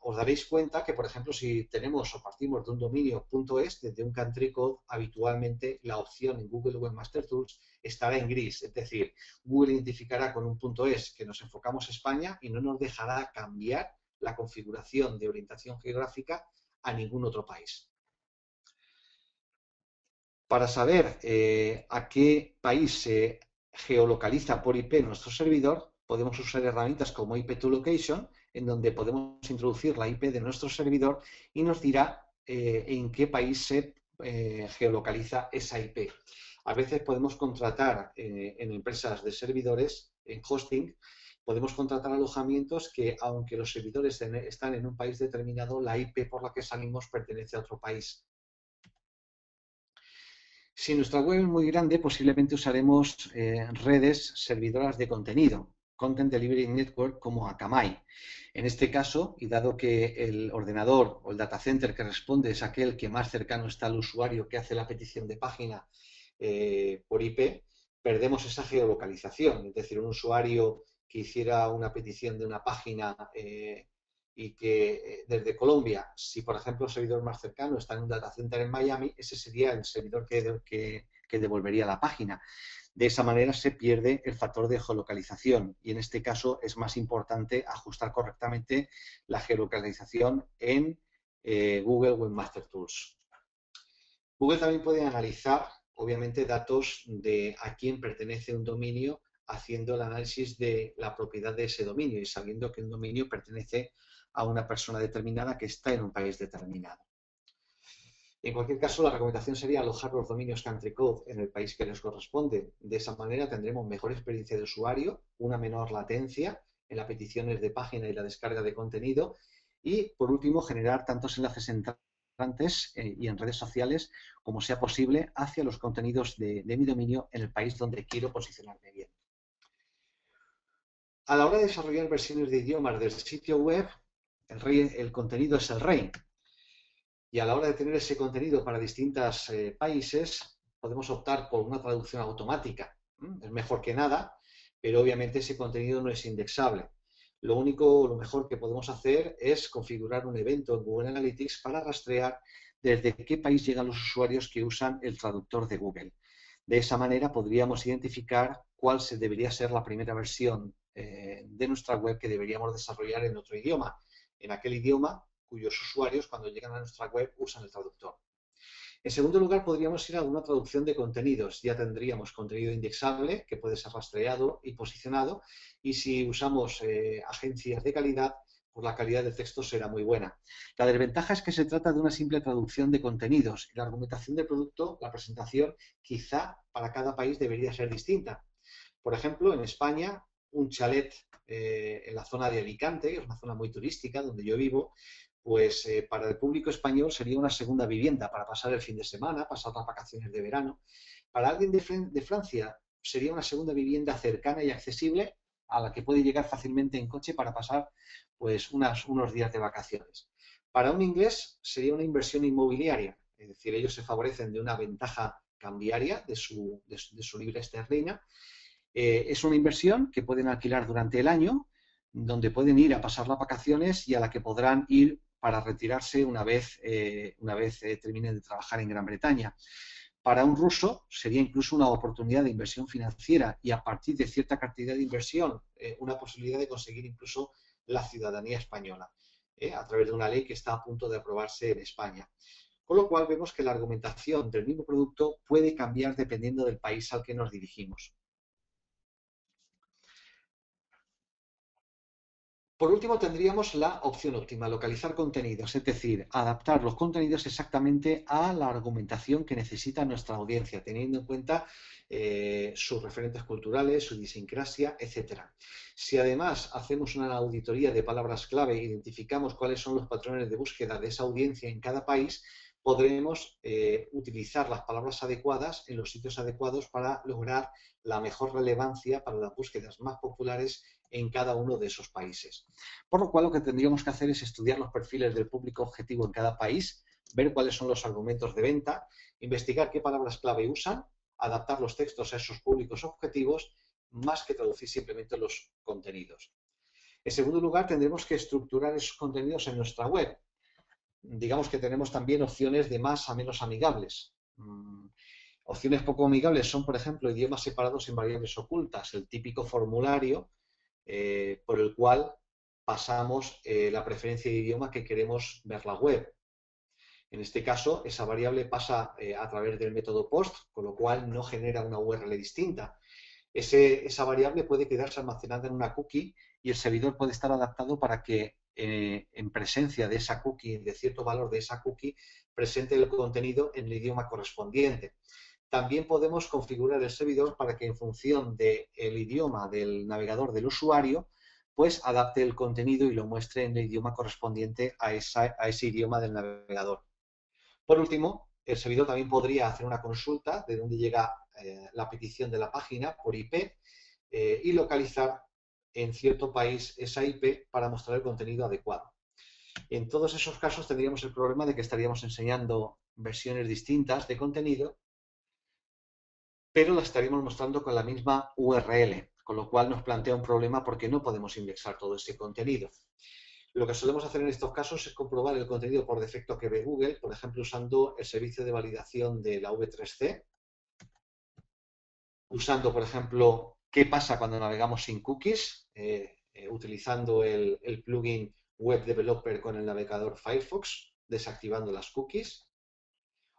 Os daréis cuenta que, por ejemplo, si tenemos o partimos de un dominio punto es, desde un country code, habitualmente la opción en Google Webmaster Tools estará en gris. Es decir, Google identificará con un .es que nos enfocamos a España y no nos dejará cambiar la configuración de orientación geográfica a ningún otro país. Para saber eh, a qué país se geolocaliza por I P nuestro servidor, podemos usar herramientas como I P to Location, en donde podemos introducir la I P de nuestro servidor y nos dirá eh, en qué país se eh, geolocaliza esa I P. A veces podemos contratar eh, en empresas de servidores, en hosting, podemos contratar alojamientos que, aunque los servidores están en un país determinado, la I P por la que salimos pertenece a otro país. Si nuestra web es muy grande, posiblemente usaremos eh, redes servidoras de contenido, Content Delivery Network como Akamai. En este caso, y dado que el ordenador o el data center que responde es aquel que más cercano está al usuario que hace la petición de página eh, por I P, perdemos esa geolocalización. Es decir, un usuario que hiciera una petición de una página eh, y que desde Colombia, si por ejemplo el servidor más cercano está en un data center en Miami, ese sería el servidor que, que, que devolvería la página. De esa manera se pierde el factor de geolocalización y en este caso es más importante ajustar correctamente la geolocalización en eh, Google Webmaster Tools. Google también puede analizar, obviamente, datos de a quién pertenece un dominio haciendo el análisis de la propiedad de ese dominio y sabiendo que un dominio pertenece a una persona determinada que está en un país determinado. En cualquier caso, la recomendación sería alojar los dominios country code en el país que les corresponde. De esa manera tendremos mejor experiencia de usuario, una menor latencia en las peticiones de página y la descarga de contenido Y, por último, generar tantos enlaces entrantes eh, y en redes sociales como sea posible hacia los contenidos de, de mi dominio en el país donde quiero posicionarme bien. A la hora de desarrollar versiones de idiomas del sitio web, el, rey, el contenido es el rey. Y a la hora de tener ese contenido para distintos eh, países, podemos optar por una traducción automática. ¿Mm? Es mejor que nada, pero obviamente ese contenido no es indexable. Lo único, lo mejor que podemos hacer es configurar un evento en Google Analytics para rastrear desde qué país llegan los usuarios que usan el traductor de Google. De esa manera podríamos identificar cuál se debería ser la primera versión eh, de nuestra web que deberíamos desarrollar en otro idioma, en aquel idioma cuyos usuarios cuando llegan a nuestra web usan el traductor. En segundo lugar, podríamos ir a una traducción de contenidos. Ya tendríamos contenido indexable que puede ser rastreado y posicionado, y si usamos eh, agencias de calidad, pues la calidad del texto será muy buena. La desventaja es que se trata de una simple traducción de contenidos. La argumentación del producto, la presentación, quizá para cada país debería ser distinta. Por ejemplo, en España, un chalet eh, en la zona de Alicante, que es una zona muy turística donde yo vivo, pues eh, para el público español sería una segunda vivienda para pasar el fin de semana, pasar las vacaciones de verano. Para alguien de, de Francia sería una segunda vivienda cercana y accesible a la que puede llegar fácilmente en coche para pasar pues unas, unos días de vacaciones. Para un inglés sería una inversión inmobiliaria, es decir, ellos se favorecen de una ventaja cambiaria de su, de su, de su libra esterlina. Eh, es una inversión que pueden alquilar durante el año, donde pueden ir a pasar las vacaciones y a la que podrán ir para retirarse una vez, eh, una vez eh, terminen de trabajar en Gran Bretaña. Para un ruso sería incluso una oportunidad de inversión financiera y a partir de cierta cantidad de inversión eh, una posibilidad de conseguir incluso la ciudadanía española eh, a través de una ley que está a punto de aprobarse en España. Con lo cual vemos que la argumentación del mismo producto puede cambiar dependiendo del país al que nos dirigimos. Por último, tendríamos la opción óptima, localizar contenidos, es decir, adaptar los contenidos exactamente a la argumentación que necesita nuestra audiencia, teniendo en cuenta eh, sus referentes culturales, su idiosincrasia, etcétera. Si además hacemos una auditoría de palabras clave e identificamos cuáles son los patrones de búsqueda de esa audiencia en cada país, podremos eh, utilizar las palabras adecuadas en los sitios adecuados para lograr la mejor relevancia para las búsquedas más populares en cada uno de esos países. Por lo cual, lo que tendríamos que hacer es estudiar los perfiles del público objetivo en cada país, ver cuáles son los argumentos de venta, investigar qué palabras clave usan, adaptar los textos a esos públicos objetivos, más que traducir simplemente los contenidos. En segundo lugar, tendremos que estructurar esos contenidos en nuestra web. Digamos que tenemos también opciones de más a menos amigables. Opciones poco amigables son, por ejemplo, idiomas separados en variables ocultas, el típico formulario Eh, por el cual pasamos eh, la preferencia de idioma que queremos ver la web. En este caso, esa variable pasa eh, a través del método POST, con lo cual no genera una U R L distinta. Ese, esa variable puede quedarse almacenada en una cookie y el servidor puede estar adaptado para que eh, en presencia de esa cookie, de cierto valor de esa cookie, presente el contenido en el idioma correspondiente. También podemos configurar el servidor para que en función del idioma del navegador del usuario, pues adapte el contenido y lo muestre en el idioma correspondiente a, esa, a ese idioma del navegador. Por último, el servidor también podría hacer una consulta de dónde llega eh, la petición de la página por I P eh, y localizar en cierto país esa I P para mostrar el contenido adecuado. En todos esos casos tendríamos el problema de que estaríamos enseñando versiones distintas de contenido, pero la estaríamos mostrando con la misma U R L, con lo cual nos plantea un problema porque no podemos indexar todo ese contenido. Lo que solemos hacer en estos casos es comprobar el contenido por defecto que ve Google, por ejemplo, usando el servicio de validación de la V tres C, usando, por ejemplo, qué pasa cuando navegamos sin cookies, eh, eh, utilizando el, el plugin Web Developer con el navegador Firefox, desactivando las cookies,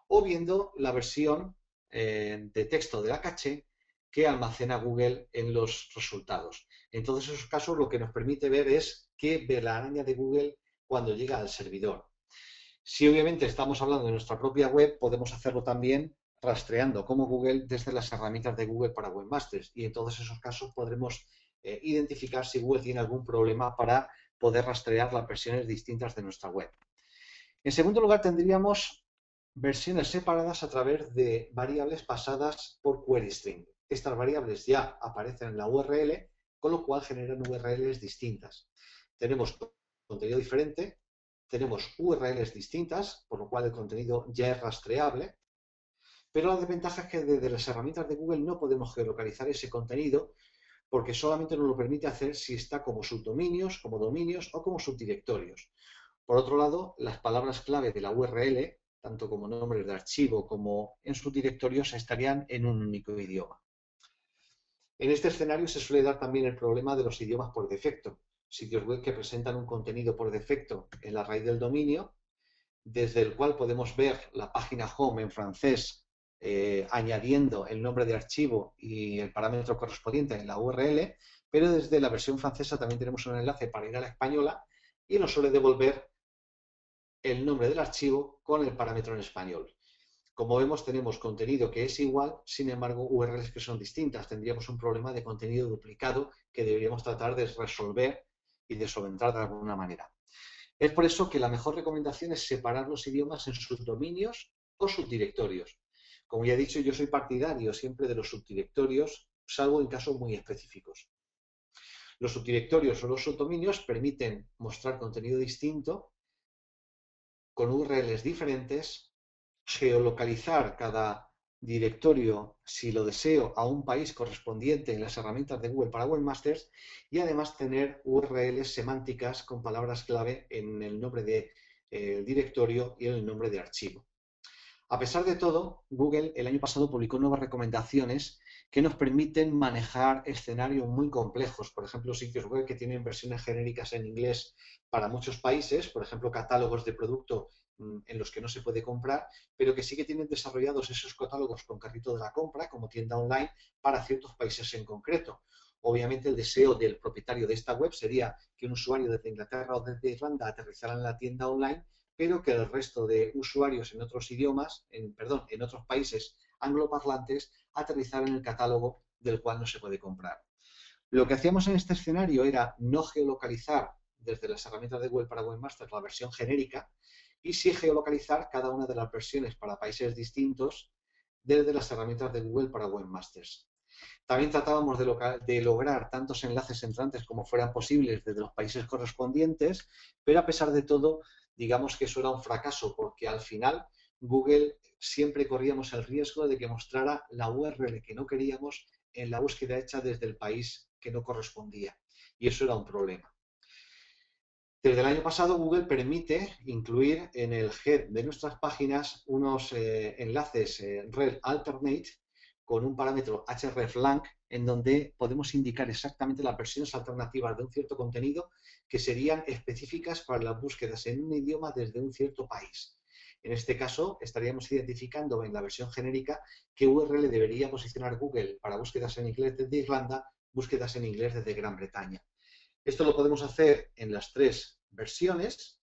o viendo la versión de texto de la caché que almacena Google en los resultados. En todos esos casos lo que nos permite ver es qué ve la araña de Google cuando llega al servidor. Si obviamente estamos hablando de nuestra propia web, podemos hacerlo también rastreando como Google desde las herramientas de Google para Webmasters, y en todos esos casos podremos eh, identificar si Google tiene algún problema para poder rastrear las versiones distintas de nuestra web. En segundo lugar, tendríamos versiones separadas a través de variables pasadas por query string. Estas variables ya aparecen en la U R L, con lo cual generan U R Ls distintas. Tenemos contenido diferente, tenemos U R Ls distintas, por lo cual el contenido ya es rastreable, pero la desventaja es que desde las herramientas de Google no podemos geolocalizar ese contenido porque solamente nos lo permite hacer si está como subdominios, como dominios o como subdirectorios. Por otro lado, las palabras clave de la U R L, tanto como nombres de archivo como en subdirectorios, estarían en un único idioma. En este escenario se suele dar también el problema de los idiomas por defecto. Sitios web que presentan un contenido por defecto en la raíz del dominio, desde el cual podemos ver la página home en francés eh, añadiendo el nombre de archivo y el parámetro correspondiente en la U R L, pero desde la versión francesa también tenemos un enlace para ir a la española y nos suele devolver el nombre del archivo con el parámetro en español. Como vemos, tenemos contenido que es igual, sin embargo, U R Ls que son distintas. Tendríamos un problema de contenido duplicado que deberíamos tratar de resolver y de solventar de alguna manera. Es por eso que la mejor recomendación es separar los idiomas en subdominios o subdirectorios. Como ya he dicho, yo soy partidario siempre de los subdirectorios, salvo en casos muy específicos. Los subdirectorios o los subdominios permiten mostrar contenido distinto, con U R Ls diferentes, geolocalizar cada directorio, si lo deseo, a un país correspondiente en las herramientas de Google para Webmasters y además tener U R Ls semánticas con palabras clave en el nombre del eh, directorio y en el nombre de archivo. A pesar de todo, Google el año pasado publicó nuevas recomendaciones que nos permiten manejar escenarios muy complejos, por ejemplo, sitios web que tienen versiones genéricas en inglés para muchos países, por ejemplo, catálogos de producto en los que no se puede comprar, pero que sí que tienen desarrollados esos catálogos con carrito de la compra como tienda online para ciertos países en concreto. Obviamente el deseo del propietario de esta web sería que un usuario desde Inglaterra o desde Irlanda aterrizara en la tienda online, pero que el resto de usuarios en otros idiomas, en, perdón, en otros países angloparlantes, aterrizar en el catálogo del cual no se puede comprar. Lo que hacíamos en este escenario era no geolocalizar desde las herramientas de Google para Webmaster la versión genérica y sí geolocalizar cada una de las versiones para países distintos desde las herramientas de Google para Webmasters. También tratábamos de, local, de lograr tantos enlaces entrantes como fueran posibles desde los países correspondientes, pero a pesar de todo, digamos que eso era un fracaso porque al final Google siempre corríamos el riesgo de que mostrara la U R L que no queríamos en la búsqueda hecha desde el país que no correspondía y eso era un problema. Desde el año pasado Google permite incluir en el head de nuestras páginas unos eh, enlaces eh, rel alternate con un parámetro hreflang en donde podemos indicar exactamente las versiones alternativas de un cierto contenido que serían específicas para las búsquedas en un idioma desde un cierto país. En este caso, estaríamos identificando en la versión genérica qué U R L debería posicionar Google para búsquedas en inglés desde Irlanda, búsquedas en inglés desde Gran Bretaña. Esto lo podemos hacer en las tres versiones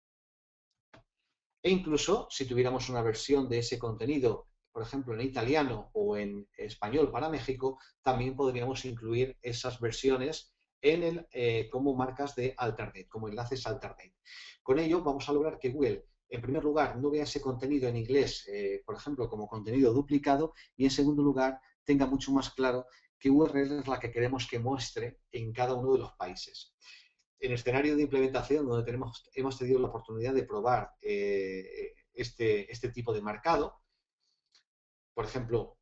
e incluso si tuviéramos una versión de ese contenido, por ejemplo, en italiano o en español para México, también podríamos incluir esas versiones en el, eh, como marcas de alternate, como enlaces alternate. Con ello vamos a lograr que Google, en primer lugar, no vea ese contenido en inglés, eh, por ejemplo, como contenido duplicado y, en segundo lugar, tenga mucho más claro qué U R L es la que queremos que muestre en cada uno de los países. En el escenario de implementación, donde tenemos, hemos tenido la oportunidad de probar eh, este, este tipo de marcado, por ejemplo,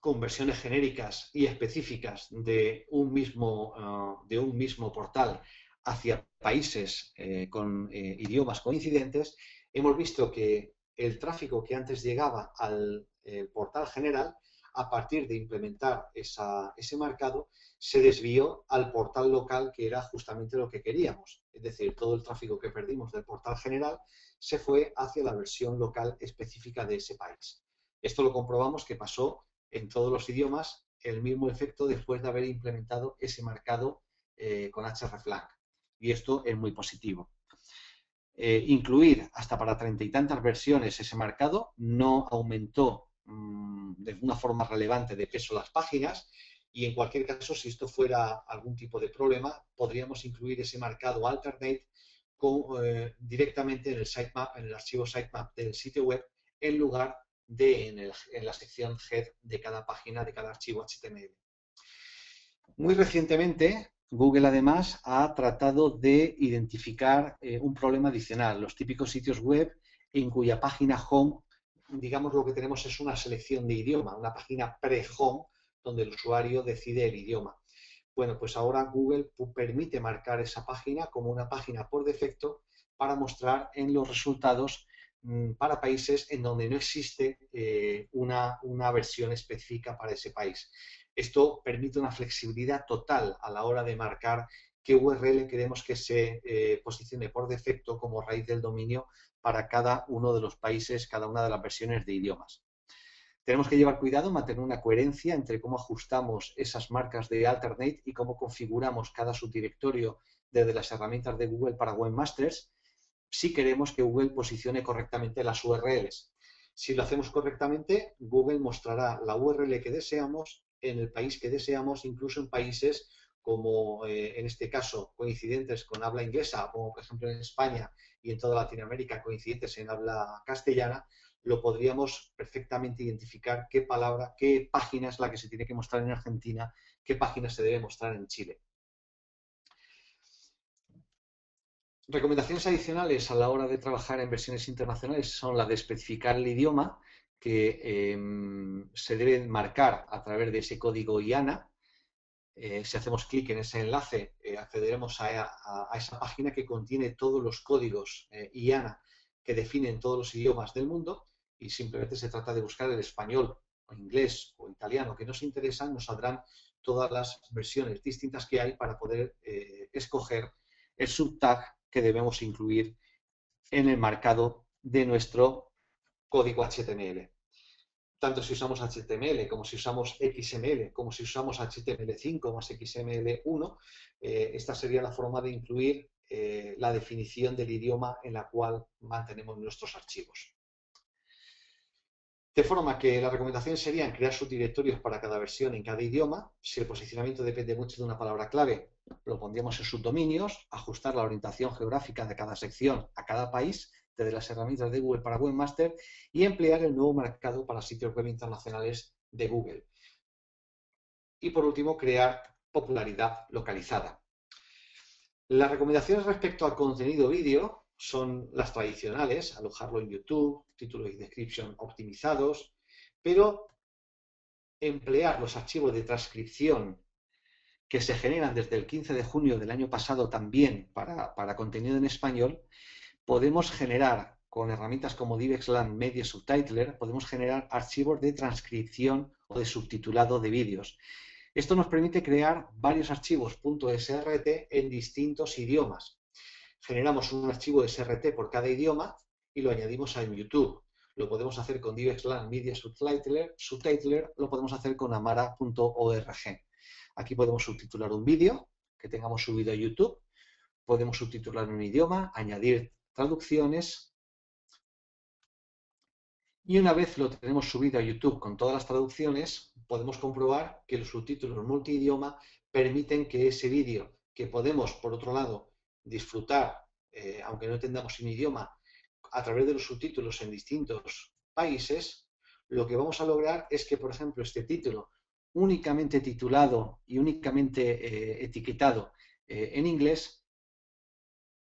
con versiones genéricas y específicas de un mismo, uh, de un mismo portal hacia países eh, con eh, idiomas coincidentes, hemos visto que el tráfico que antes llegaba al eh, portal general, a partir de implementar esa, ese marcado, se desvió al portal local, que era justamente lo que queríamos. Es decir, todo el tráfico que perdimos del portal general se fue hacia la versión local específica de ese país. Esto lo comprobamos que pasó en todos los idiomas el mismo efecto después de haber implementado ese marcado eh, con hreflang. Y esto es muy positivo. Eh, incluir hasta para treinta y tantas versiones ese marcado no aumentó mmm, de una forma relevante de peso las páginas, y en cualquier caso, si esto fuera algún tipo de problema, podríamos incluir ese marcado alternate con, eh, directamente en el sitemap, en el archivo sitemap del sitio web, en lugar de en, el, en la sección head de cada página, de cada archivo H T M L. Muy recientemente, Google además ha tratado de identificar eh, un problema adicional, los típicos sitios web en cuya página home, digamos, lo que tenemos es una selección de idioma, una página pre-home donde el usuario decide el idioma. Bueno, pues ahora Google permite marcar esa página como una página por defecto para mostrar en los resultados mmm, para países en donde no existe eh, una, una versión específica para ese país. Esto permite una flexibilidad total a la hora de marcar qué U R L queremos que se eh, posicione por defecto como raíz del dominio para cada uno de los países, cada una de las versiones de idiomas. Tenemos que llevar cuidado, mantener una coherencia entre cómo ajustamos esas marcas de alternate y cómo configuramos cada subdirectorio desde las herramientas de Google para Webmasters si queremos que Google posicione correctamente las U R Ls. Si lo hacemos correctamente, Google mostrará la U R L que deseamos en el país que deseamos, incluso en países como eh, en este caso coincidentes con habla inglesa, como por ejemplo en España y en toda Latinoamérica coincidentes en habla castellana, lo podríamos perfectamente identificar qué palabra, qué página es la que se tiene que mostrar en Argentina, qué página se debe mostrar en Chile. Recomendaciones adicionales a la hora de trabajar en versiones internacionales son la de especificar el idioma, que eh, se debe marcar a través de ese código I A N A. Eh, si hacemos clic en ese enlace, eh, accederemos a, a, a esa página que contiene todos los códigos eh, I A N A que definen todos los idiomas del mundo, y simplemente se trata de buscar el español, o inglés o italiano que nos interesan. Nos saldrán todas las versiones distintas que hay para poder eh, escoger el subtag que debemos incluir en el marcado de nuestro código H T M L. Tanto si usamos H T M L, como si usamos X M L, como si usamos H T M L cinco más X M L uno, eh, esta sería la forma de incluir eh, la definición del idioma en la cual mantenemos nuestros archivos. De forma que la recomendación sería crear subdirectorios para cada versión en cada idioma. Si el posicionamiento depende mucho de una palabra clave, lo pondríamos en subdominios, ajustar la orientación geográfica de cada sección a cada país, de las herramientas de Google para Webmaster, y emplear el nuevo marcado para sitios web internacionales de Google. Y por último, crear popularidad localizada. Las recomendaciones respecto al contenido vídeo son las tradicionales, alojarlo en YouTube, títulos y descripción optimizados, pero emplear los archivos de transcripción que se generan desde el quince de junio del año pasado también para, para contenido en español. Podemos generar, con herramientas como DivXLand Media Subtitler, podemos generar archivos de transcripción o de subtitulado de vídeos. Esto nos permite crear varios archivos .srt en distintos idiomas. Generamos un archivo S R T por cada idioma y lo añadimos a YouTube. Lo podemos hacer con DivXLand Media Subtitler, Subtitler, lo podemos hacer con amara punto org. Aquí podemos subtitular un vídeo que tengamos subido a YouTube, podemos subtitular un idioma, añadir traducciones, y una vez lo tenemos subido a YouTube con todas las traducciones, podemos comprobar que los subtítulos multidioma permiten que ese vídeo, que podemos por otro lado disfrutar, eh, aunque no entendamos un idioma, a través de los subtítulos en distintos países, lo que vamos a lograr es que, por ejemplo, este título únicamente titulado y únicamente eh, etiquetado eh, en inglés,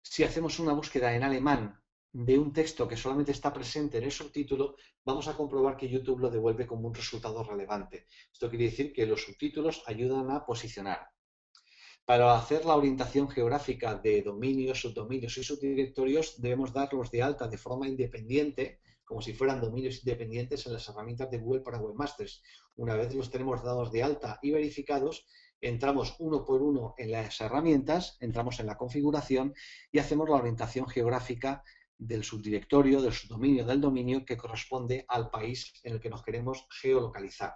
si hacemos una búsqueda en alemán de un texto que solamente está presente en el subtítulo, vamos a comprobar que YouTube lo devuelve como un resultado relevante. Esto quiere decir que los subtítulos ayudan a posicionar. Para hacer la orientación geográfica de dominios, subdominios y subdirectorios, debemos darlos de alta de forma independiente, como si fueran dominios independientes en las herramientas de Google para Webmasters. Una vez los tenemos dados de alta y verificados, entramos uno por uno en las herramientas, entramos en la configuración y hacemos la orientación geográfica del subdirectorio, del subdominio, del dominio que corresponde al país en el que nos queremos geolocalizar.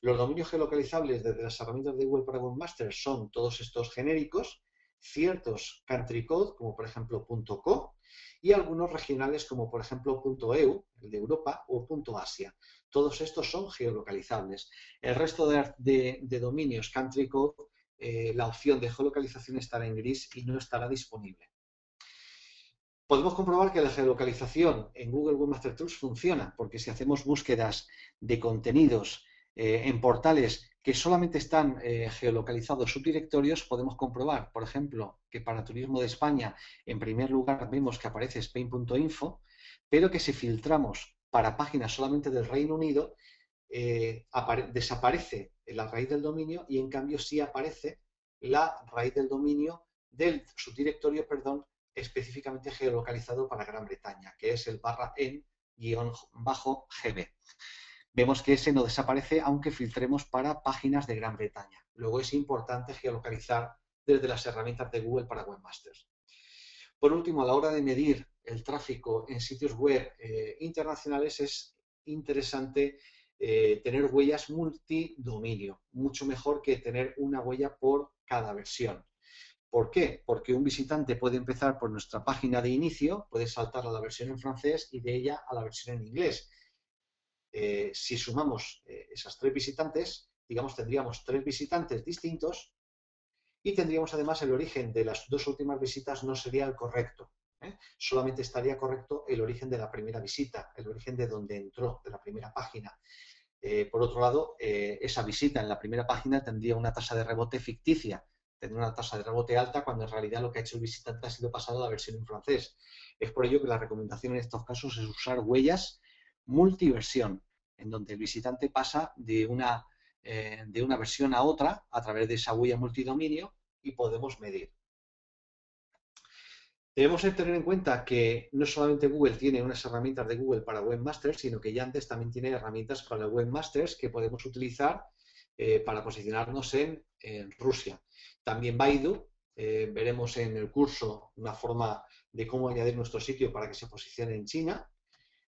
Los dominios geolocalizables desde las herramientas de Google para Webmasters son todos estos genéricos, ciertos country code, como por ejemplo .co, y algunos regionales como por ejemplo .eu, el de Europa, o .asia. Todos estos son geolocalizables. El resto de, de, de dominios country code, eh, la opción de geolocalización estará en gris y no estará disponible. Podemos comprobar que la geolocalización en Google Webmaster Tools funciona, porque si hacemos búsquedas de contenidos eh, en portales que solamente están eh, geolocalizados subdirectorios, podemos comprobar, por ejemplo, que para Turismo de España, en primer lugar vemos que aparece Spain punto info, pero que si filtramos para páginas solamente del Reino Unido, eh, desaparece la raíz del dominio y en cambio sí aparece la raíz del dominio del subdirectorio, perdón, específicamente geolocalizado para Gran Bretaña, que es el barra en guión bajo G B. Vemos que ese no desaparece aunque filtremos para páginas de Gran Bretaña. Luego es importante geolocalizar desde las herramientas de Google para Webmasters. Por último, a la hora de medir el tráfico en sitios web eh, internacionales es interesante eh, tener huellas multidominio, mucho mejor que tener una huella por cada versión. ¿Por qué? Porque un visitante puede empezar por nuestra página de inicio, puede saltar a la versión en francés y de ella a la versión en inglés. Eh, si sumamos eh, esas tres visitantes, digamos, tendríamos tres visitantes distintos y tendríamos además el origen de las dos últimas visitas no sería el correcto. ¿eh? Solamente estaría correcto el origen de la primera visita, el origen de donde entró, de la primera página. Eh, por otro lado, eh, esa visita en la primera página tendría una tasa de rebote ficticia, tener una tasa de rebote alta cuando en realidad lo que ha hecho el visitante ha sido pasado a la versión en francés. Es por ello que la recomendación en estos casos es usar huellas multiversión, en donde el visitante pasa de una, eh, de una versión a otra a través de esa huella multidominio y podemos medir. Debemos tener en cuenta que no solamente Google tiene unas herramientas de Google para Webmasters, sino que Yandex también tiene herramientas para Webmasters que podemos utilizar eh, para posicionarnos en, en Rusia. También Baidu, eh, veremos en el curso una forma de cómo añadir nuestro sitio para que se posicione en China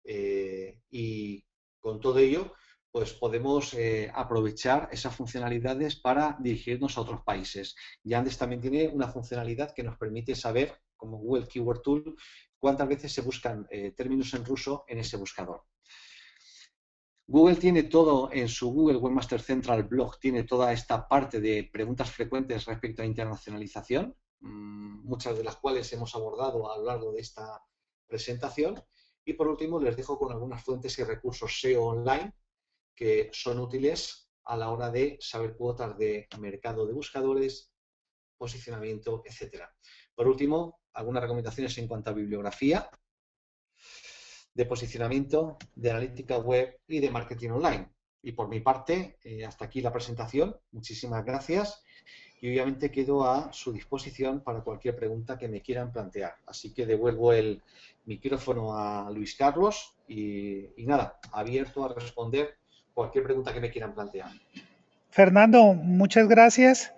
eh, y con todo ello pues podemos eh, aprovechar esas funcionalidades para dirigirnos a otros países. Yandex también tiene una funcionalidad que nos permite saber, como Google Keyword Tool, cuántas veces se buscan eh, términos en ruso en ese buscador. Google tiene todo en su Google Webmaster Central Blog, tiene toda esta parte de preguntas frecuentes respecto a internacionalización, muchas de las cuales hemos abordado a lo largo de esta presentación. Y por último les dejo con algunas fuentes y recursos S E O online que son útiles a la hora de saber cuotas de mercado de buscadores, posicionamiento, etcétera. Por último, algunas recomendaciones en cuanto a bibliografía de posicionamiento, de analítica web y de marketing online. Y por mi parte, eh, hasta aquí la presentación. Muchísimas gracias. Y obviamente quedo a su disposición para cualquier pregunta que me quieran plantear. Así que devuelvo el micrófono a Luis Carlos y, y nada, abierto a responder cualquier pregunta que me quieran plantear. Fernando, muchas gracias.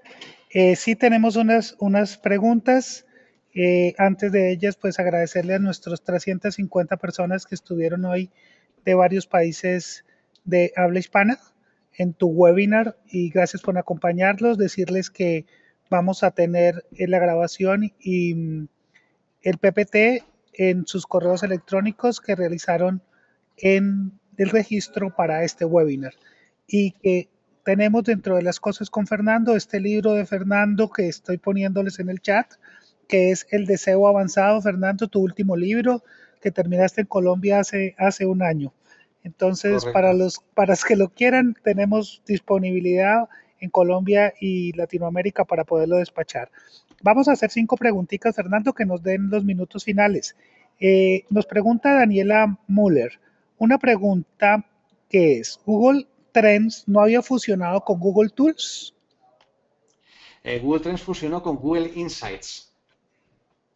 Eh, sí tenemos unas, unas preguntas. Eh, antes de ellas, pues agradecerle a nuestros trescientas cincuenta personas que estuvieron hoy de varios países de habla hispana en tu webinar y gracias por acompañarlos, decirles que vamos a tener la grabación y el P P T en sus correos electrónicos que realizaron en el registro para este webinar y que tenemos dentro de las cosas con Fernando, este libro de Fernando que estoy poniéndoles en el chat, que es El Deseo Avanzado, Fernando, tu último libro que terminaste en Colombia hace, hace un año. Entonces, para los, para los que lo quieran, tenemos disponibilidad en Colombia y Latinoamérica para poderlo despachar. Vamos a hacer cinco preguntitas, Fernando, que nos den los minutos finales. Eh, nos pregunta Daniela Müller, una pregunta que es, ¿Google Trends no había fusionado con Google Tools? Eh, Google Trends fusionó con Google Insights.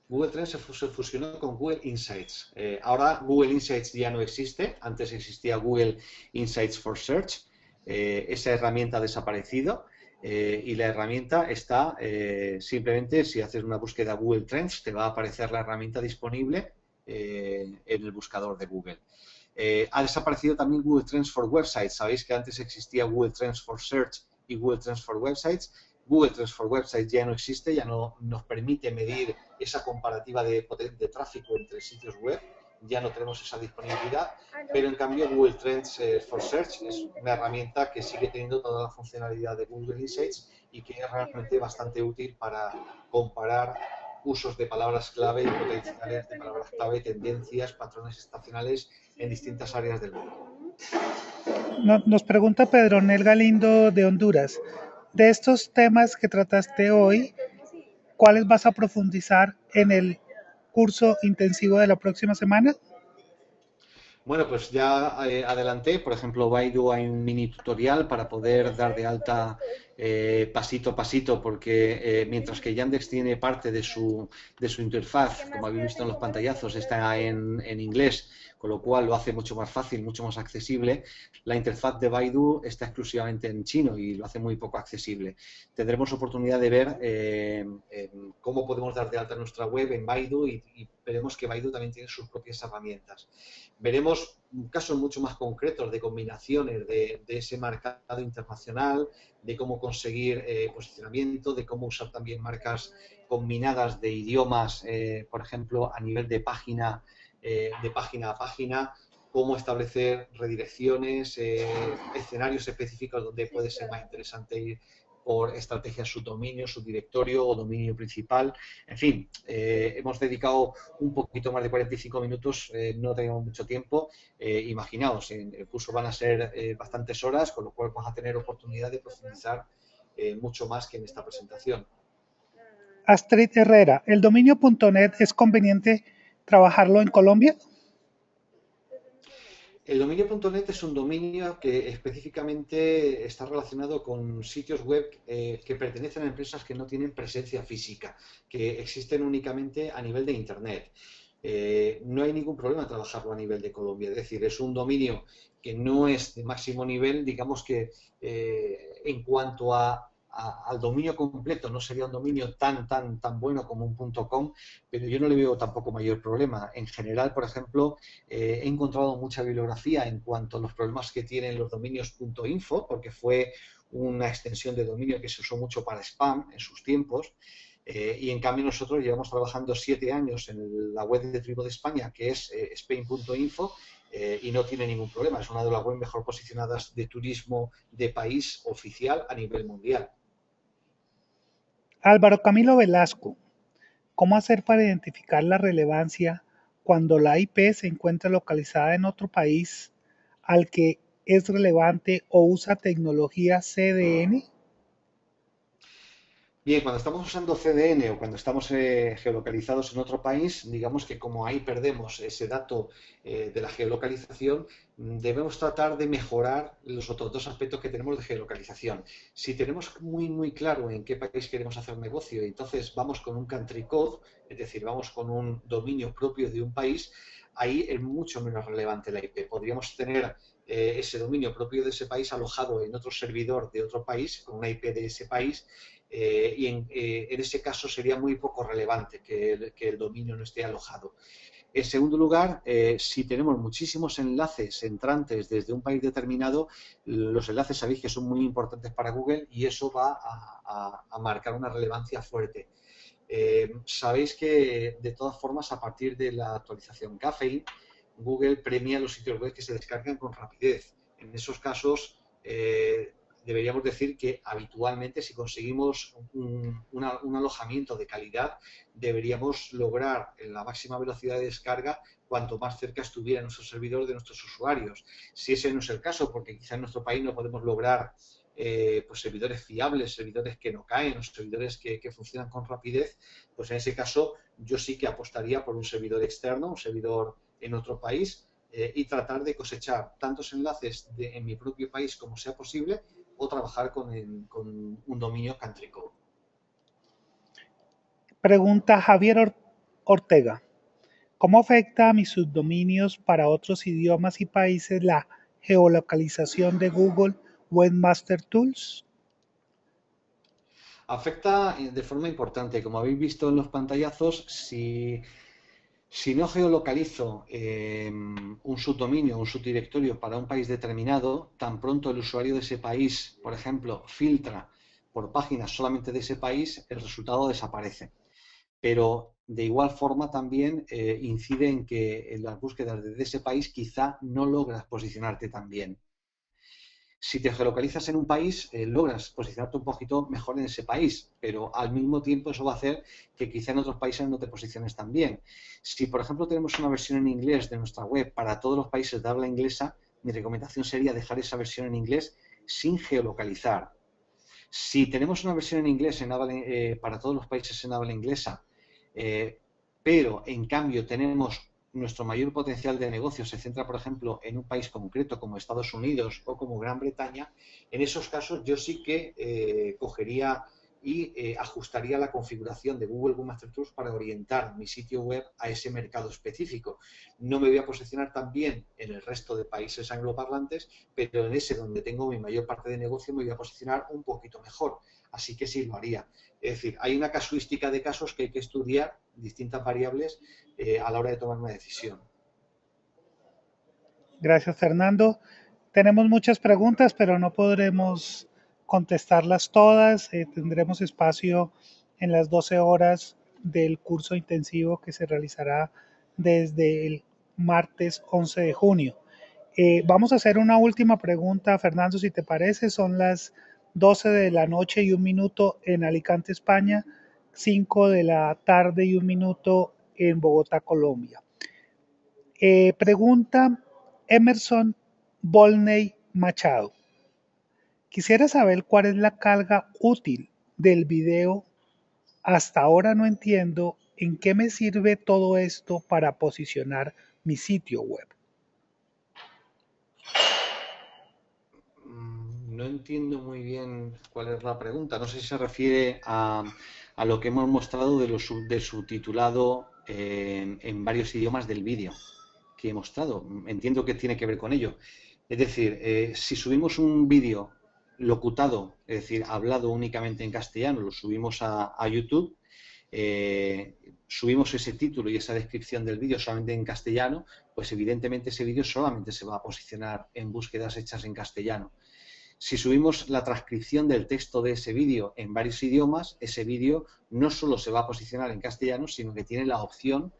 Google Trends se fusionó con Google Insights. Eh, ahora Google Insights ya no existe. Antes existía Google Insights for Search. Eh, esa herramienta ha desaparecido eh, y la herramienta está eh, simplemente, si haces una búsqueda Google Trends, te va a aparecer la herramienta disponible eh, en el buscador de Google. Eh, ha desaparecido también Google Trends for Websites. Sabéis que antes existía Google Trends for Search y Google Trends for Websites. Google Trends for Websites ya no existe, ya no nos permite medir esa comparativa de, de tráfico entre sitios web, ya no tenemos esa disponibilidad, pero en cambio Google Trends for Search es una herramienta que sigue teniendo toda la funcionalidad de Google Insights y que es realmente bastante útil para comparar usos de palabras clave y potenciales de palabras clave, tendencias, patrones estacionales en distintas áreas del mundo. Nos pregunta Pedro Nel Galindo de Honduras, de estos temas que trataste hoy, ¿cuáles vas a profundizar en el curso intensivo de la próxima semana? Bueno, pues ya eh, adelanté, por ejemplo, Baidu hay un mini tutorial para poder dar de alta eh, pasito a pasito, porque eh, mientras que Yandex tiene parte de su, de su interfaz, como habéis visto en los pantallazos, está en, en inglés, con lo cual lo hace mucho más fácil, mucho más accesible. La interfaz de Baidu está exclusivamente en chino y lo hace muy poco accesible. Tendremos oportunidad de ver eh, eh, cómo podemos dar de alta nuestra web en Baidu y, y veremos que Baidu también tiene sus propias herramientas. Veremos casos mucho más concretos de combinaciones de, de ese mercado internacional, de cómo conseguir eh, posicionamiento, de cómo usar también marcas combinadas de idiomas, eh, por ejemplo, a nivel de página Eh, de página a página, cómo establecer redirecciones, eh, escenarios específicos donde puede ser más interesante ir por estrategia subdominio, subdirectorio o dominio principal. En fin, eh, hemos dedicado un poquito más de cuarenta y cinco minutos, eh, no tenemos mucho tiempo. Eh, imaginaos, en el curso van a ser eh, bastantes horas, con lo cual vamos a tener oportunidad de profundizar eh, mucho más que en esta presentación. Astrid Herrera, ¿el dominio punto net es conveniente trabajarlo en Colombia? El dominio punto net es un dominio que específicamente está relacionado con sitios web eh, que pertenecen a empresas que no tienen presencia física, que existen únicamente a nivel de Internet. Eh, no hay ningún problema trabajarlo a nivel de Colombia, es decir, es un dominio que no es de máximo nivel, digamos que eh, en cuanto a al dominio completo, no sería un dominio tan, tan, tan bueno como un .com, pero yo no le veo tampoco mayor problema. En general, por ejemplo, eh, he encontrado mucha bibliografía en cuanto a los problemas que tienen los dominios .info, porque fue una extensión de dominio que se usó mucho para spam en sus tiempos, eh, y en cambio nosotros llevamos trabajando siete años en la web de Tribo de España, que es eh, Spain punto info, Eh, y no tiene ningún problema. Es una de las webs mejor posicionadas de turismo de país oficial a nivel mundial. Álvaro Camilo Velasco, ¿cómo hacer para identificar la relevancia cuando la I P se encuentra localizada en otro país al que es relevante o usa tecnología C D N? Bien, cuando estamos usando C D N o cuando estamos eh, geolocalizados en otro país, digamos que como ahí perdemos ese dato eh, de la geolocalización, debemos tratar de mejorar los otros dos aspectos que tenemos de geolocalización. Si tenemos muy, muy claro en qué país queremos hacer negocio y entonces vamos con un country code, es decir, vamos con un dominio propio de un país, ahí es mucho menos relevante la I P. Podríamos tener eh, ese dominio propio de ese país alojado en otro servidor de otro país, con una I P de ese país, Eh, y en, eh, en ese caso sería muy poco relevante que el, que el dominio no esté alojado. En segundo lugar, eh, si tenemos muchísimos enlaces entrantes desde un país determinado, los enlaces sabéis que son muy importantes para Google y eso va a, a, a marcar una relevancia fuerte. Eh, sabéis que, de todas formas, a partir de la actualización Caffeine, Google premia los sitios web que se descargan con rapidez. En esos casos, eh, deberíamos decir que habitualmente si conseguimos un, una, un alojamiento de calidad deberíamos lograr la máxima velocidad de descarga cuanto más cerca estuviera nuestro servidor de nuestros usuarios. Si ese no es el caso, porque quizá en nuestro país no podemos lograr eh, pues servidores fiables, servidores que no caen, servidores que, que funcionan con rapidez, pues en ese caso yo sí que apostaría por un servidor externo, un servidor en otro país eh, y tratar de cosechar tantos enlaces de, en mi propio país como sea posible, o trabajar con, el, con un dominio country code. Pregunta Javier Or- Ortega. ¿Cómo afecta a mis subdominios para otros idiomas y países la geolocalización de Google Webmaster Tools? Afecta de forma importante. Como habéis visto en los pantallazos, si... Si no geolocalizo eh, un subdominio, un subdirectorio para un país determinado, tan pronto el usuario de ese país, por ejemplo, filtra por páginas solamente de ese país, el resultado desaparece. Pero de igual forma también eh, incide en que en las búsquedas de ese país quizá no logras posicionarte tan bien. Si te geolocalizas en un país, eh, logras posicionarte un poquito mejor en ese país, pero al mismo tiempo eso va a hacer que quizá en otros países no te posiciones tan bien. Si, por ejemplo, tenemos una versión en inglés de nuestra web para todos los países de habla inglesa, mi recomendación sería dejar esa versión en inglés sin geolocalizar. Si tenemos una versión en inglés en habla, eh, para todos los países en habla inglesa, eh, pero en cambio tenemos... nuestro mayor potencial de negocio se centra, por ejemplo, en un país concreto como Estados Unidos o como Gran Bretaña, en esos casos yo sí que eh, cogería y eh, ajustaría la configuración de Google Webmaster Tools para orientar mi sitio web a ese mercado específico. No me voy a posicionar tan bien en el resto de países angloparlantes, pero en ese donde tengo mi mayor parte de negocio me voy a posicionar un poquito mejor. Así que sí lo haría. Es decir, hay una casuística de casos que hay que estudiar, distintas variables eh, a la hora de tomar una decisión. Gracias, Fernando. Tenemos muchas preguntas, pero no podremos contestarlas todas. Eh, tendremos espacio en las doce horas del curso intensivo que se realizará desde el martes once de junio. Eh, vamos a hacer una última pregunta, Fernando, si te parece. Son las doce de la noche y un minuto en Alicante, España, cinco de la tarde y un minuto en Bogotá, Colombia. Eh, pregunta Emerson Bolney Machado. Quisiera saber cuál es la carga útil del video. Hasta ahora no entiendo en qué me sirve todo esto para posicionar mi sitio web. No entiendo muy bien cuál es la pregunta. No sé si se refiere a, a lo que hemos mostrado de lo sub, del subtitulado eh, en varios idiomas del vídeo que he mostrado. Entiendo que tiene que ver con ello. Es decir, eh, si subimos un vídeo locutado, es decir, hablado únicamente en castellano, lo subimos a, a YouTube, eh, subimos ese título y esa descripción del vídeo solamente en castellano, pues evidentemente ese vídeo solamente se va a posicionar en búsquedas hechas en castellano. Si subimos la transcripción del texto de ese vídeo en varios idiomas, ese vídeo no solo se va a posicionar en castellano, sino que tiene la opción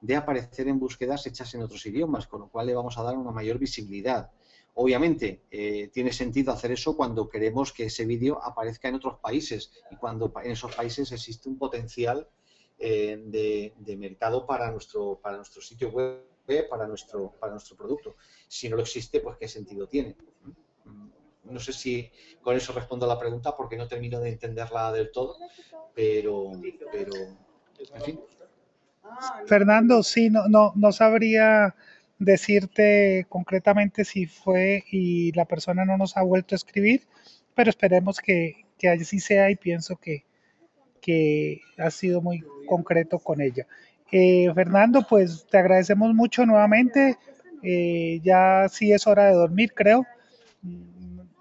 de aparecer en búsquedas hechas en otros idiomas, con lo cual le vamos a dar una mayor visibilidad. Obviamente, eh, tiene sentido hacer eso cuando queremos que ese vídeo aparezca en otros países y cuando en esos países existe un potencial eh, de, de mercado para nuestro, para nuestro sitio web, para nuestro, para nuestro producto. Si no lo existe, pues ¿qué sentido tiene? No sé si con eso respondo a la pregunta porque no termino de entenderla del todo, pero, pero en fin. Fernando, sí, no, no, no sabría decirte concretamente si fue y la persona no nos ha vuelto a escribir, pero esperemos que, que así sea y pienso que, que ha sido muy concreto con ella. Eh, Fernando, pues te agradecemos mucho nuevamente. Eh, ya sí es hora de dormir, creo.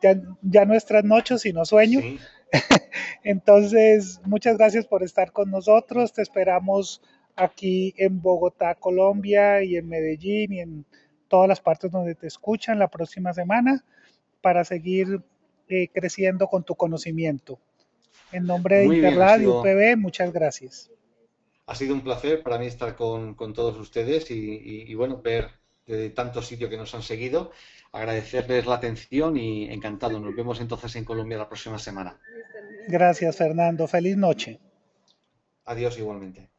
Ya, ya no es trasnocho, sino sueño. Sí. Entonces, muchas gracias por estar con nosotros. Te esperamos aquí en Bogotá, Colombia, y en Medellín, y en todas las partes donde te escuchan la próxima semana para seguir eh, creciendo con tu conocimiento. En nombre de Interlat y U P B, muchas gracias. Ha sido un placer para mí estar con, con todos ustedes y, y, y bueno, ver de tantos sitios que nos han seguido. Agradecerles la atención y encantado. Nos vemos entonces en Colombia la próxima semana. Gracias, Fernando. Feliz noche. Adiós igualmente.